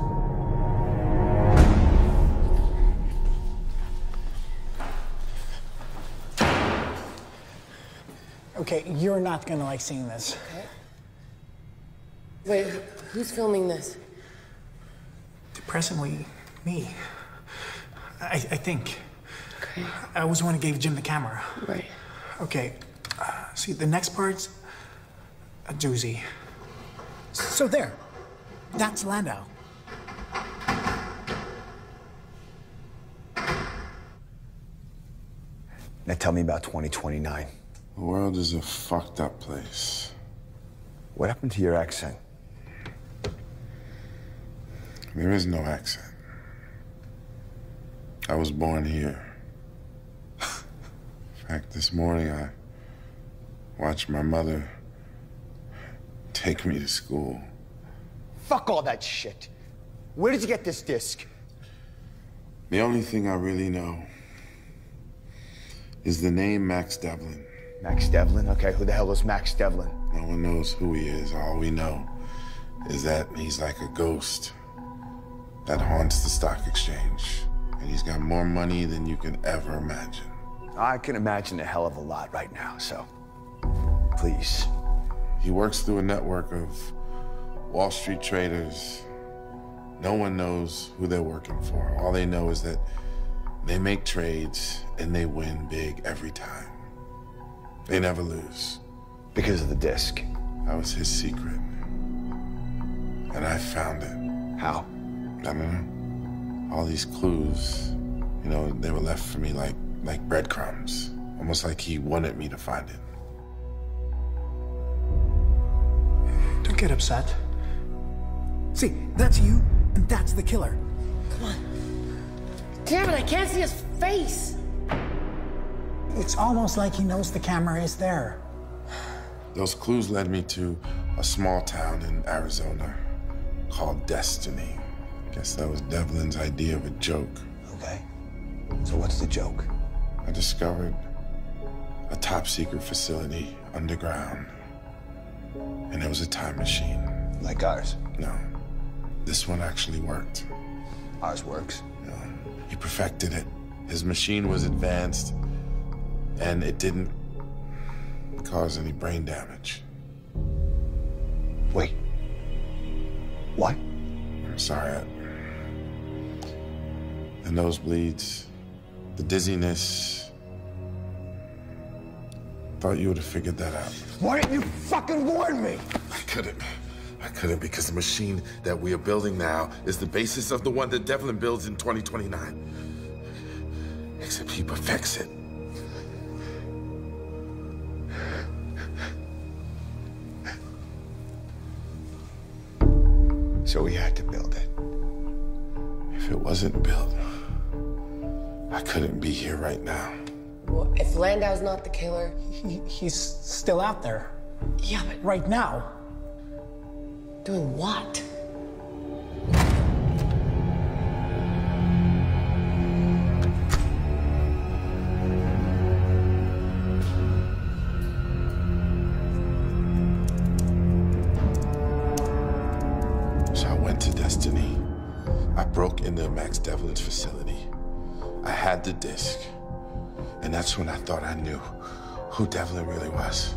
Okay, you're not going to like seeing this. Okay. Wait, who's filming this? Presently, me. I think. Okay. I was the one who gave Jim the camera. Right. Okay. See, the next part's a doozy. So there. That's Landau. Now tell me about 2029. The world is a fucked up place. What happened to your accent? There is no accent. I was born here. In fact, this morning I watched my mother take me to school. Fuck all that shit. Where did you get this disc? The only thing I really know is the name Max Devlin. Max Devlin? Okay, who the hell is Max Devlin? No one knows who he is. All we know is that he's like a ghost. that haunts the stock exchange. And he's got more money than you can ever imagine. I can imagine a hell of a lot right now, so please. He works through a network of Wall Street traders. No one knows who they're working for. All they know is that they make trades and they win big every time. They never lose. Because of the disc. That was his secret. And I found it. How? I don't know. All these clues, you know, they were left for me like breadcrumbs. Almost like he wanted me to find it. Don't get upset. See, that's you, and that's the killer. Come on. Damn it, I can't see his face. It's almost like he knows the camera is there. Those clues led me to a small town in Arizona called Destiny. I guess that was Devlin's idea of a joke. Okay. So what's the joke? I discovered a top-secret facility underground. And it was a time machine. Like ours? No. This one actually worked. Ours works? No. He perfected it. His machine was advanced, and it didn't cause any brain damage. Wait. What? I'm sorry. The nosebleeds, the dizziness. Thought you would have figured that out. Why didn't you fucking warn me? I couldn't because the machine that we are building now is the basis of the one that Devlin builds in 2029. Except he perfects it. So we had to build it. If it wasn't built, I couldn't be here right now. Well, if Landau's not the killer... He's still out there. Yeah, but... Right now. Doing what? So I went to Destiny. I broke into Max Devlin's facility. I had the disc. And that's when I thought I knew who Devlin really was.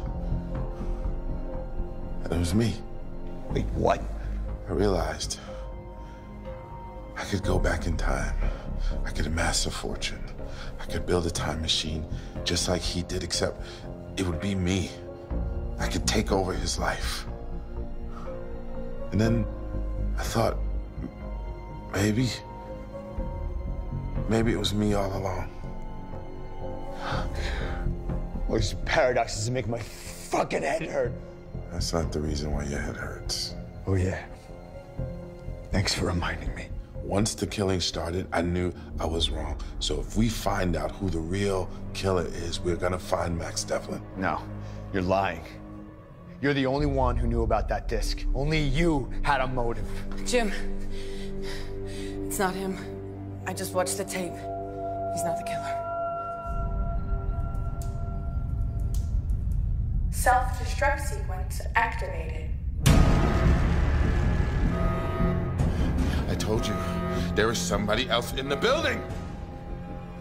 And it was me. Wait, what? I realized I could go back in time. I could amass a fortune. I could build a time machine just like he did, except it would be me. I could take over his life. And then I thought, maybe it was me all along. All these paradoxes that make my fucking head hurt. That's not the reason why your head hurts. Oh, yeah. Thanks for reminding me. Once the killing started, I knew I was wrong. So if we find out who the real killer is, we're gonna find Max Devlin. No, you're lying. You're the only one who knew about that disc. Only you had a motive. Jim, it's not him. I just watched the tape. He's not the killer. Self-destruct sequence activated. I told you, there is somebody else in the building.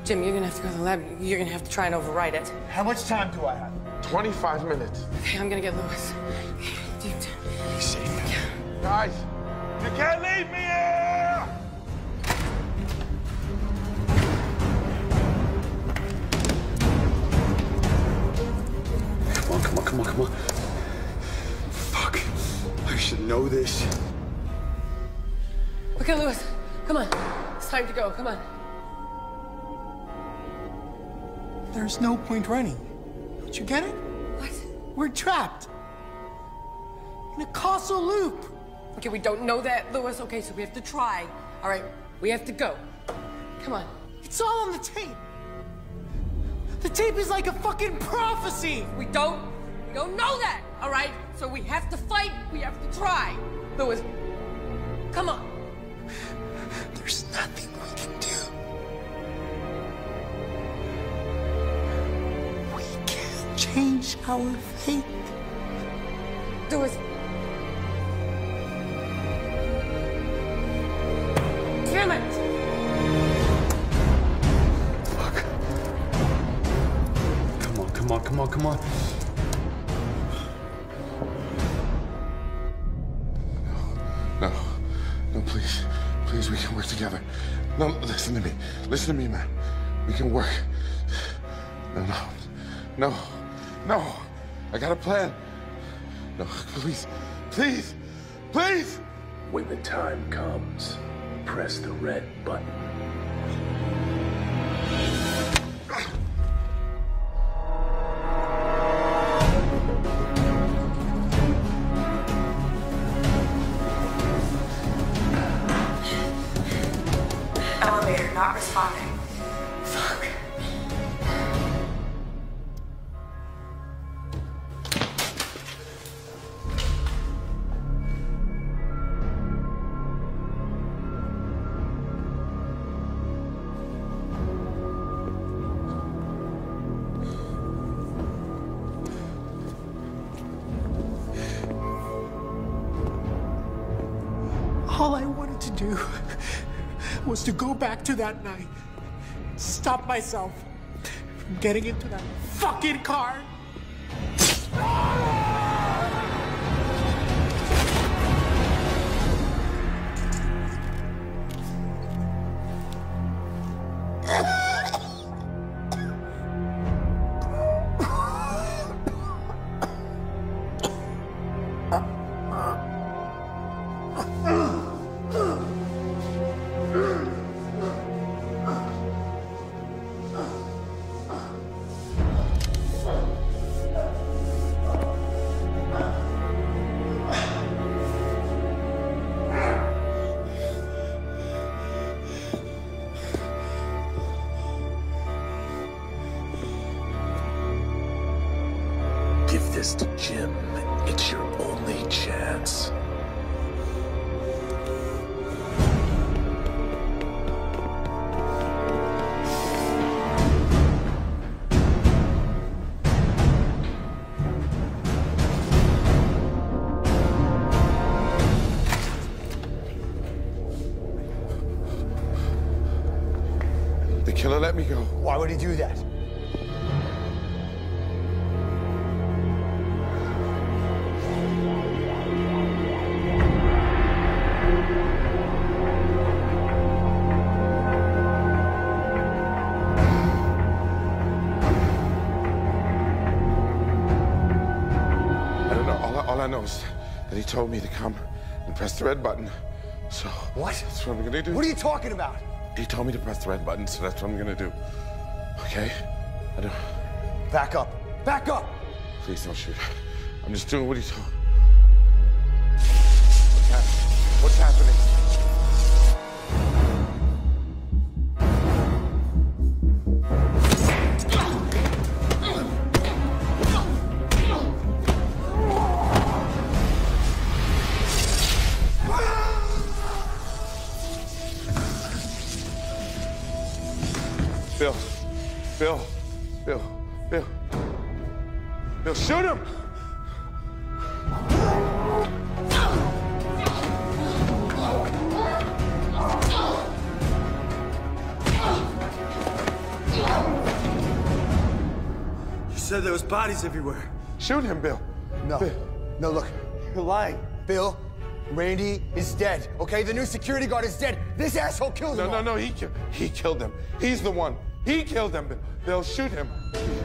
Jim, you're gonna have to go to the lab. You're gonna have to try and override it. How much time do I have? 25 minutes. Okay, I'm gonna get Louis. Dude. Be safe. Yeah. Guys, you can't leave me here! Come on. Fuck. I should know this. Okay, Louis. Come on. It's time to go. Come on. There's no point running. Don't you get it? What? We're trapped. In a causal loop. Okay, we don't know that, Louis. Okay, so we have to try. All right, we have to go. Come on. It's all on the tape. The tape is like a fucking prophecy. We don't know that, all right? So we have to fight, we have to try. Louis, come on. There's nothing we can do. We can't change our fate. Louis. Come on, come on, come on. No, no, no, please. Please, we can work together. No, listen to me. Listen to me, man. We can work. No, no, no, no. I got a plan. No, please, please, please. When the time comes, press the red button. Elevator not responding. Fuck. To go back to that night, stop myself from getting into that fucking car. Let me go. Why would he do that? I don't know. All I know is that he told me to come and press the red button. So what? That's what I'm gonna do. What are you talking about? He told me to press the red button, so that's what I'm gonna do. Okay? I don't... Back up. Back up! Please don't shoot. I'm just doing what he told me. What's happening? Bodies everywhere. Shoot him, Bill. No. Bill. No, look. You're lying. Bill, Randy is dead, okay? The new security guard is dead. This asshole killed him. No, no, no. He killed him. He's the one. He killed him, Bill. Bill, shoot him.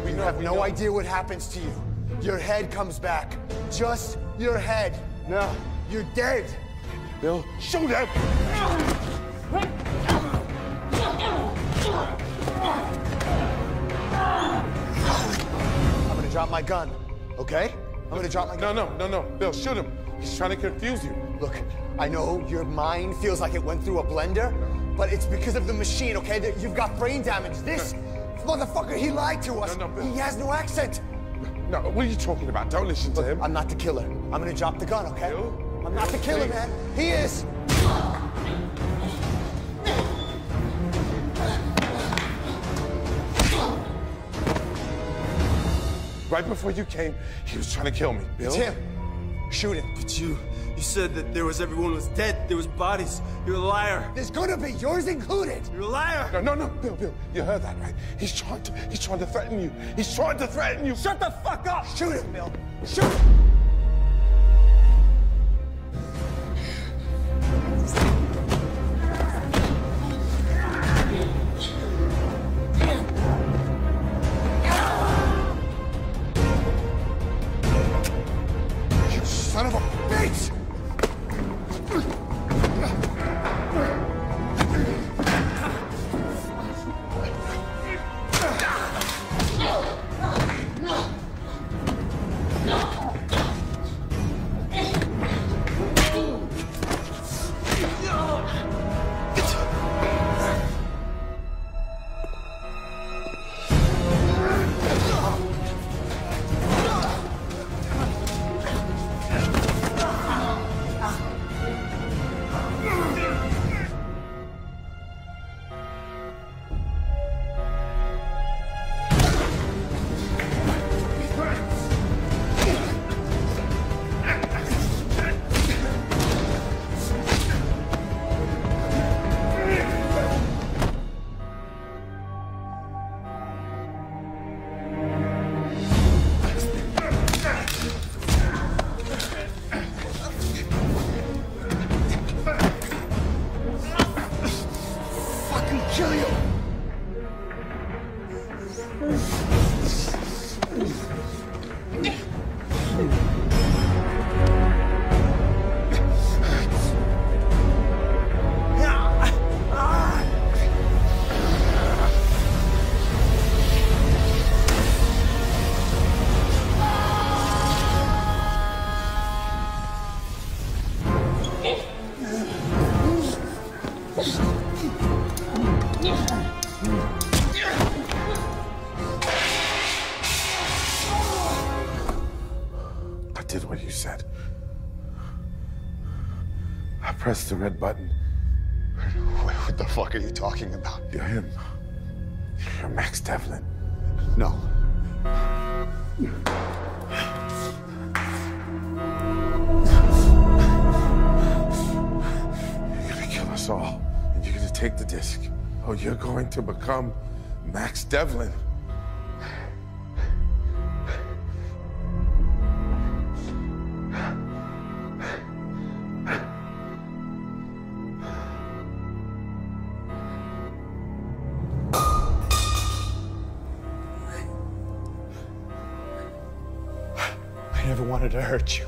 We have no idea what happens to you. Your head comes back. Just your head. No. You're dead. Bill, shoot him. Drop my gun, okay? I'm gonna drop my gun. No, no, no, no, Bill, shoot him. He's trying to confuse you. Look, I know your mind feels like it went through a blender, but it's because of the machine, okay? That you've got brain damage. This motherfucker, he lied to us. No, no, Bill. He has no accent. No, what are you talking about? Don't listen to him. I'm not the killer. I'm gonna drop the gun, okay? Bill? I'm not the killer, man. He is. Right before you came, he was trying to kill me, Bill. It's him. Shoot him. But you said that everyone was dead, there was bodies. You're a liar. There's gonna be, yours included. You're a liar. No, Bill, you heard that, right? He's trying to threaten you. He's trying to threaten you. Shut the fuck up. Shoot him, Bill. Shoot him. Press the red button. What the fuck are you talking about? You're him. You're Max Devlin. No. You're gonna kill us all, and you're gonna take the disc. Oh, you're going to become Max Devlin. To hurt you.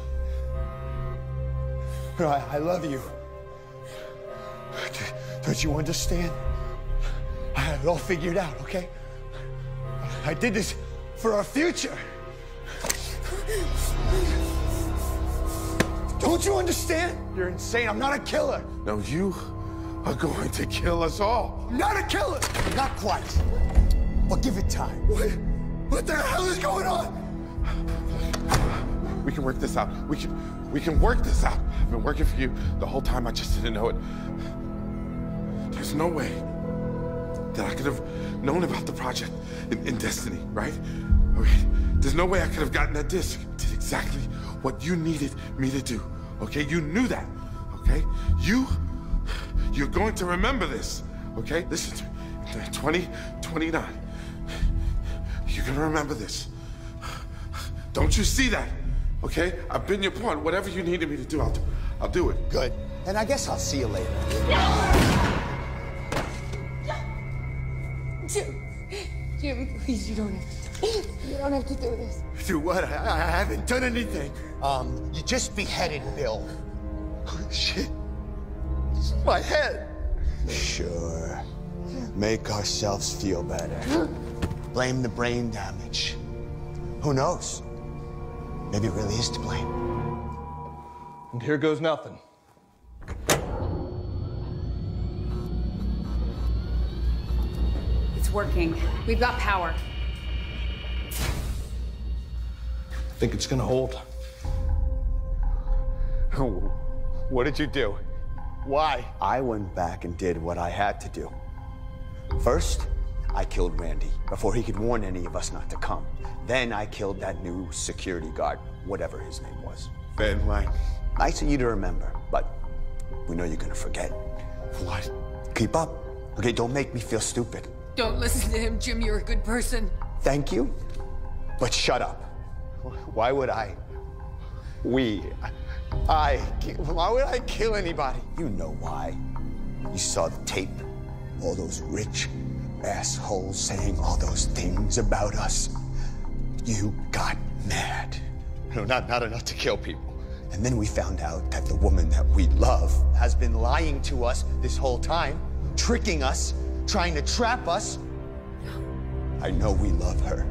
No, I love you. Don't you understand? I had it all figured out, okay? I did this for our future. Don't you understand? You're insane. I'm not a killer. No, you are going to kill us all. I'm not a killer. Not quite. But give it time. What the hell is going on? We can work this out. We can work this out. I've been working for you the whole time. I just didn't know it. There's no way that I could have known about the project in Destiny, right? Okay. There's no way I could have gotten that disc. Did exactly what you needed me to do. Okay, you knew that. Okay, you're going to remember this. Okay, listen to me. 2029. You're gonna remember this. Don't you see that? Okay? I've been your pawn. Whatever you needed me to do, I'll do it. Good. And I guess I'll see you later. Jim, please, you don't have to do this. Do what? I haven't done anything. You just beheaded Bill. Oh, shit. It's my head. Sure. Make ourselves feel better. Blame the brain damage. Who knows? Maybe it really is to blame. And here goes nothing. It's working. We've got power. I think it's gonna hold. What did you do? Why? I went back and did what I had to do. First, I killed Randy before he could warn any of us not to come. Then I killed that new security guard, whatever his name was. Van Lang. Nice of you to remember, but we know you're gonna forget. What? Keep up. Okay, don't make me feel stupid. Don't listen to him, Jim. You're a good person. Thank you, but shut up. Why would I? Why would I kill anybody? You know why. You saw the tape. All those rich assholes saying all those things about us. You got mad. No, not enough to kill people. And then we found out that the woman that we love has been lying to us this whole time, tricking us, trying to trap us. I know we love her,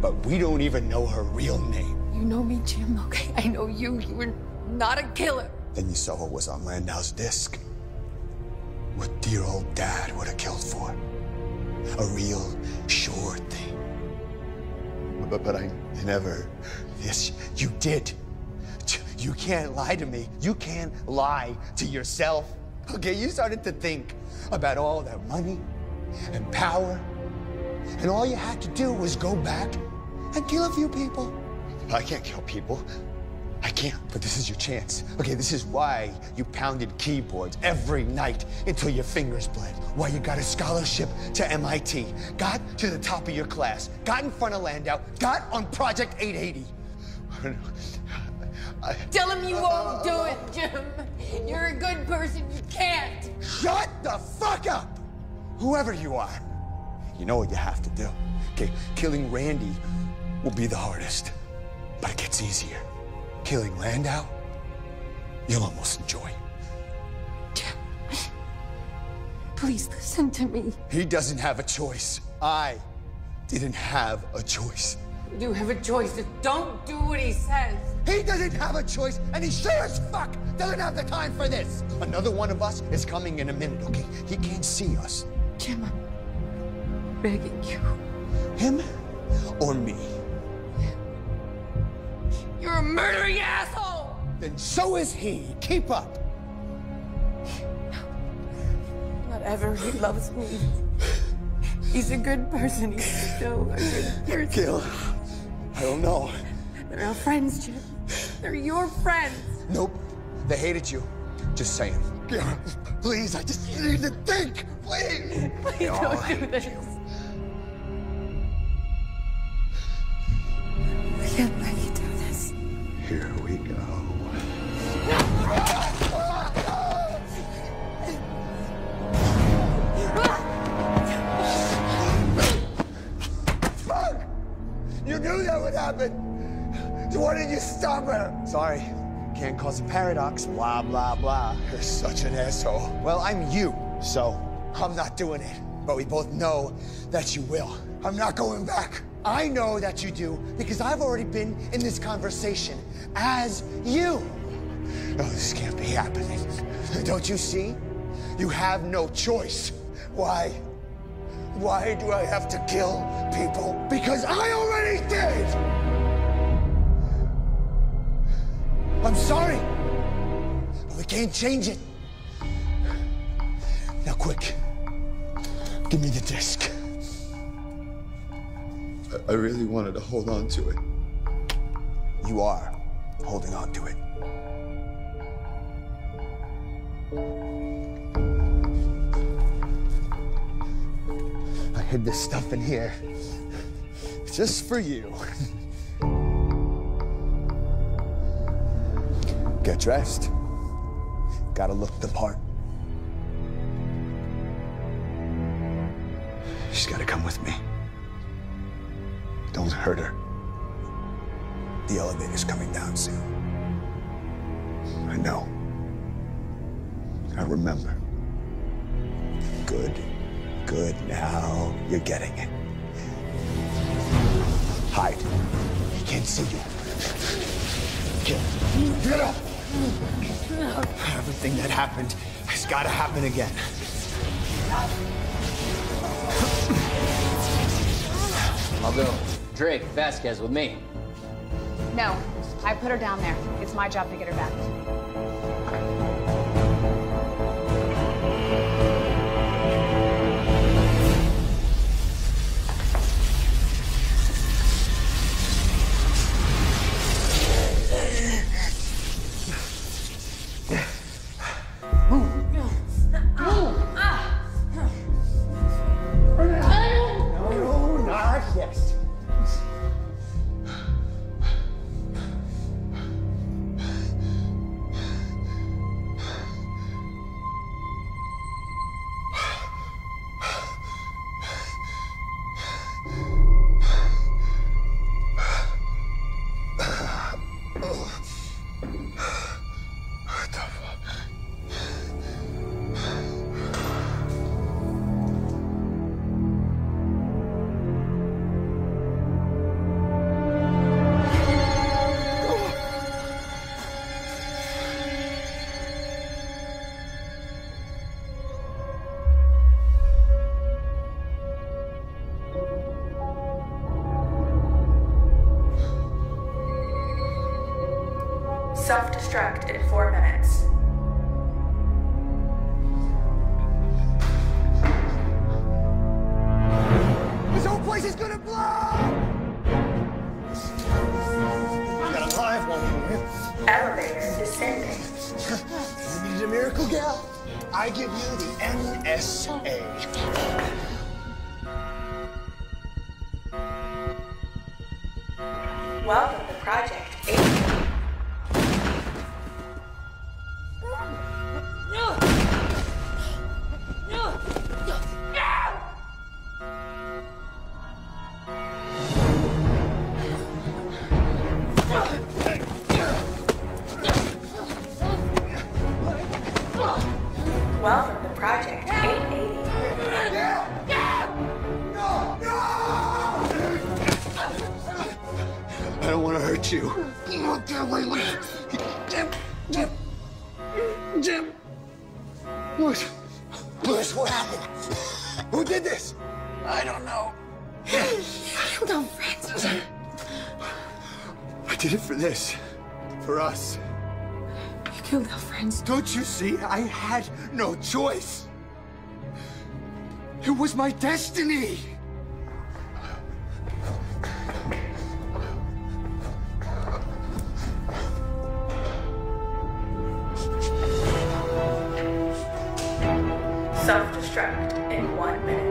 but we don't even know her real name. You know me, Jim, okay? I know you. You were not a killer. Then you saw what was on Landau's disc. What dear old dad would have killed for. A real, sure thing. But I never... Yes, you did. You can't lie to me. You can't lie to yourself. Okay, you started to think about all that money and power, and all you had to do was go back and kill a few people. I can't kill people. I can't, but this is your chance. Okay, this is why you pounded keyboards every night until your fingers bled. Why you got a scholarship to MIT, got to the top of your class, got in front of Landau, got on Project 880. Tell him you won't do it, Jim. You're a good person, you can't. Shut the fuck up, whoever you are. You know what you have to do. Okay, killing Randy will be the hardest, but it gets easier. Killing Landau, you'll almost enjoy. Jim, please listen to me. He doesn't have a choice. I didn't have a choice. You have a choice. Just don't do what he says. He doesn't have a choice, and he sure as fuck doesn't have the time for this. Another one of us is coming in a minute, okay? He can't see us. Jim, I'm begging you. Him or me? You're a murdering asshole! Then so is he. Keep up. Whatever, he loves me. He's a good person. He's still a good person. Kill. I don't know. They're our friends, Jim. They're your friends. Nope. They hated you. Just saying. Please, I just need to think. Please. Please don't do this. We can't let you do this. Here we go. Fuck! You knew that would happen. Why did you stop her? Sorry, can't cause a paradox. Blah, blah, blah. You're such an asshole. Well, I'm you, so I'm not doing it. But we both know that you will. I'm not going back. I know that you do, because I've already been in this conversation as you. No, this can't be happening. Don't you see? You have no choice. Why? Why do I have to kill people? Because I already did! I'm sorry, but we can't change it. Now, quick, give me the disc. I really wanted to hold on to it. You are holding on to it. I hid this stuff in here just for you. Get dressed. Gotta look the part. She's gotta come with me. Don't hurt her. The elevator's coming down soon. I know. I remember. Good. Good. Now you're getting it. Hide. He can't see you. Get up! Everything that happened has got to happen again. I'll go. Drake, Vasquez with me. No, I put her down there. It's my job to get her back. Self-destruct in 4 minutes. This whole place is gonna blow! I'm gonna live while we're here. Elevator descending. You need a miracle, gal? I give you the NSA. Welcome to Project 880. Welcome to Project 880. No! I don't want to hurt you. Jim! What? Bruce, what happened? Who did this? I don't know. Don't fret. I did it for this. For us. Killed our friends. Don't you see? I had no choice. It was my destiny. Self-destruct in 1 minute.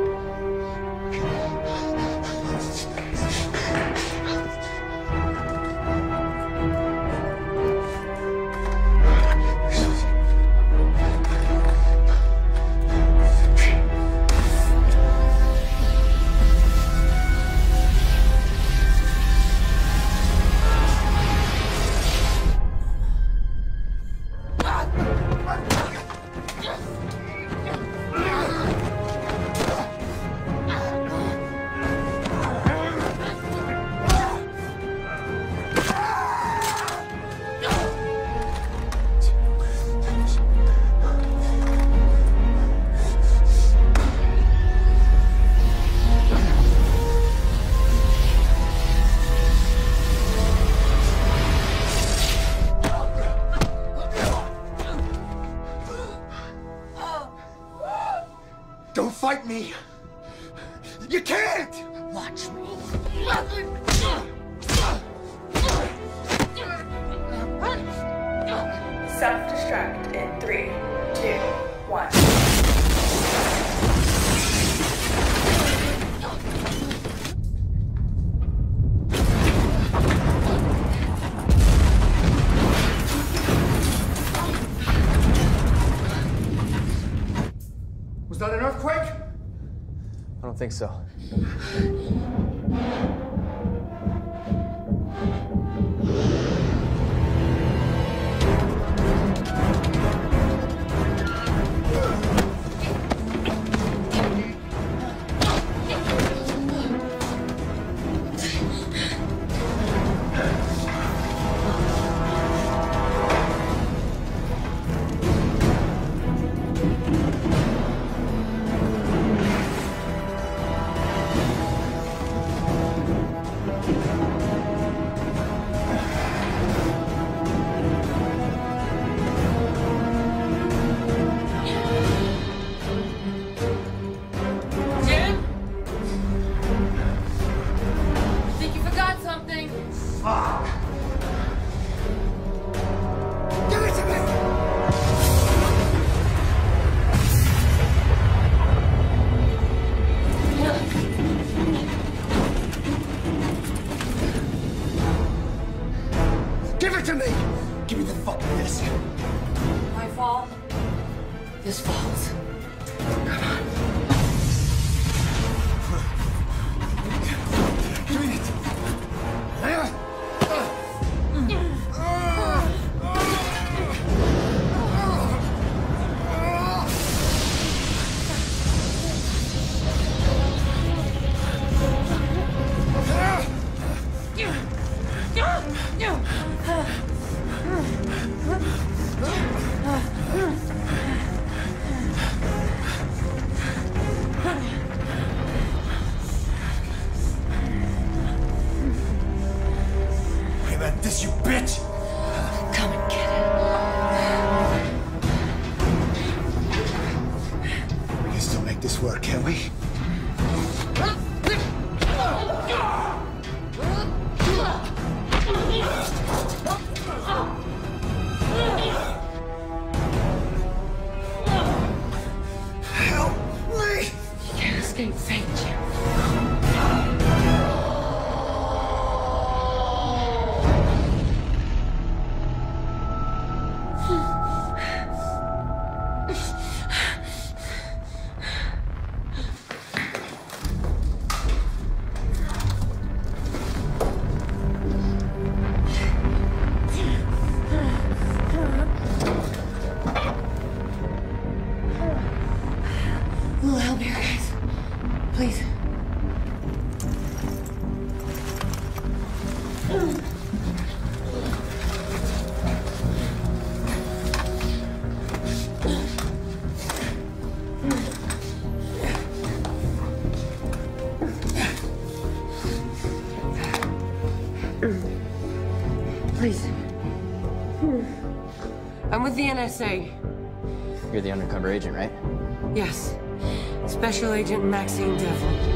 Don't fight me! You can't! Watch me! Self-destruct in 3, 2, 1. Was that an earthquake? I don't think so. Give it to me! Give me the fucking disc. My fault? This falls. Come on. Give me it. This, you bitch! Coming. make this work, can we? Help me! You can't escape fate, Jim. The NSA. You're the undercover agent, right? Yes. Special Agent Maxine Devlin.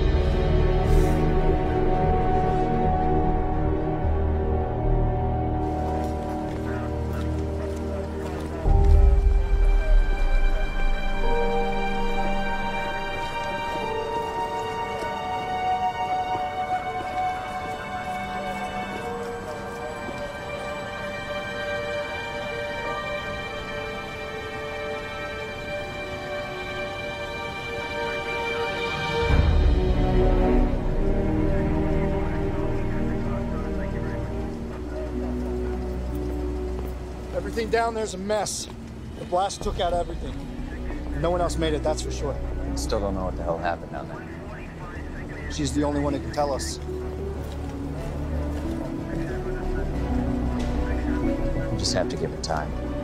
Everything down there's a mess. The blast took out everything. No one else made it, that's for sure. Still don't know what the hell happened down there. She's the only one who can tell us. We just have to give it time.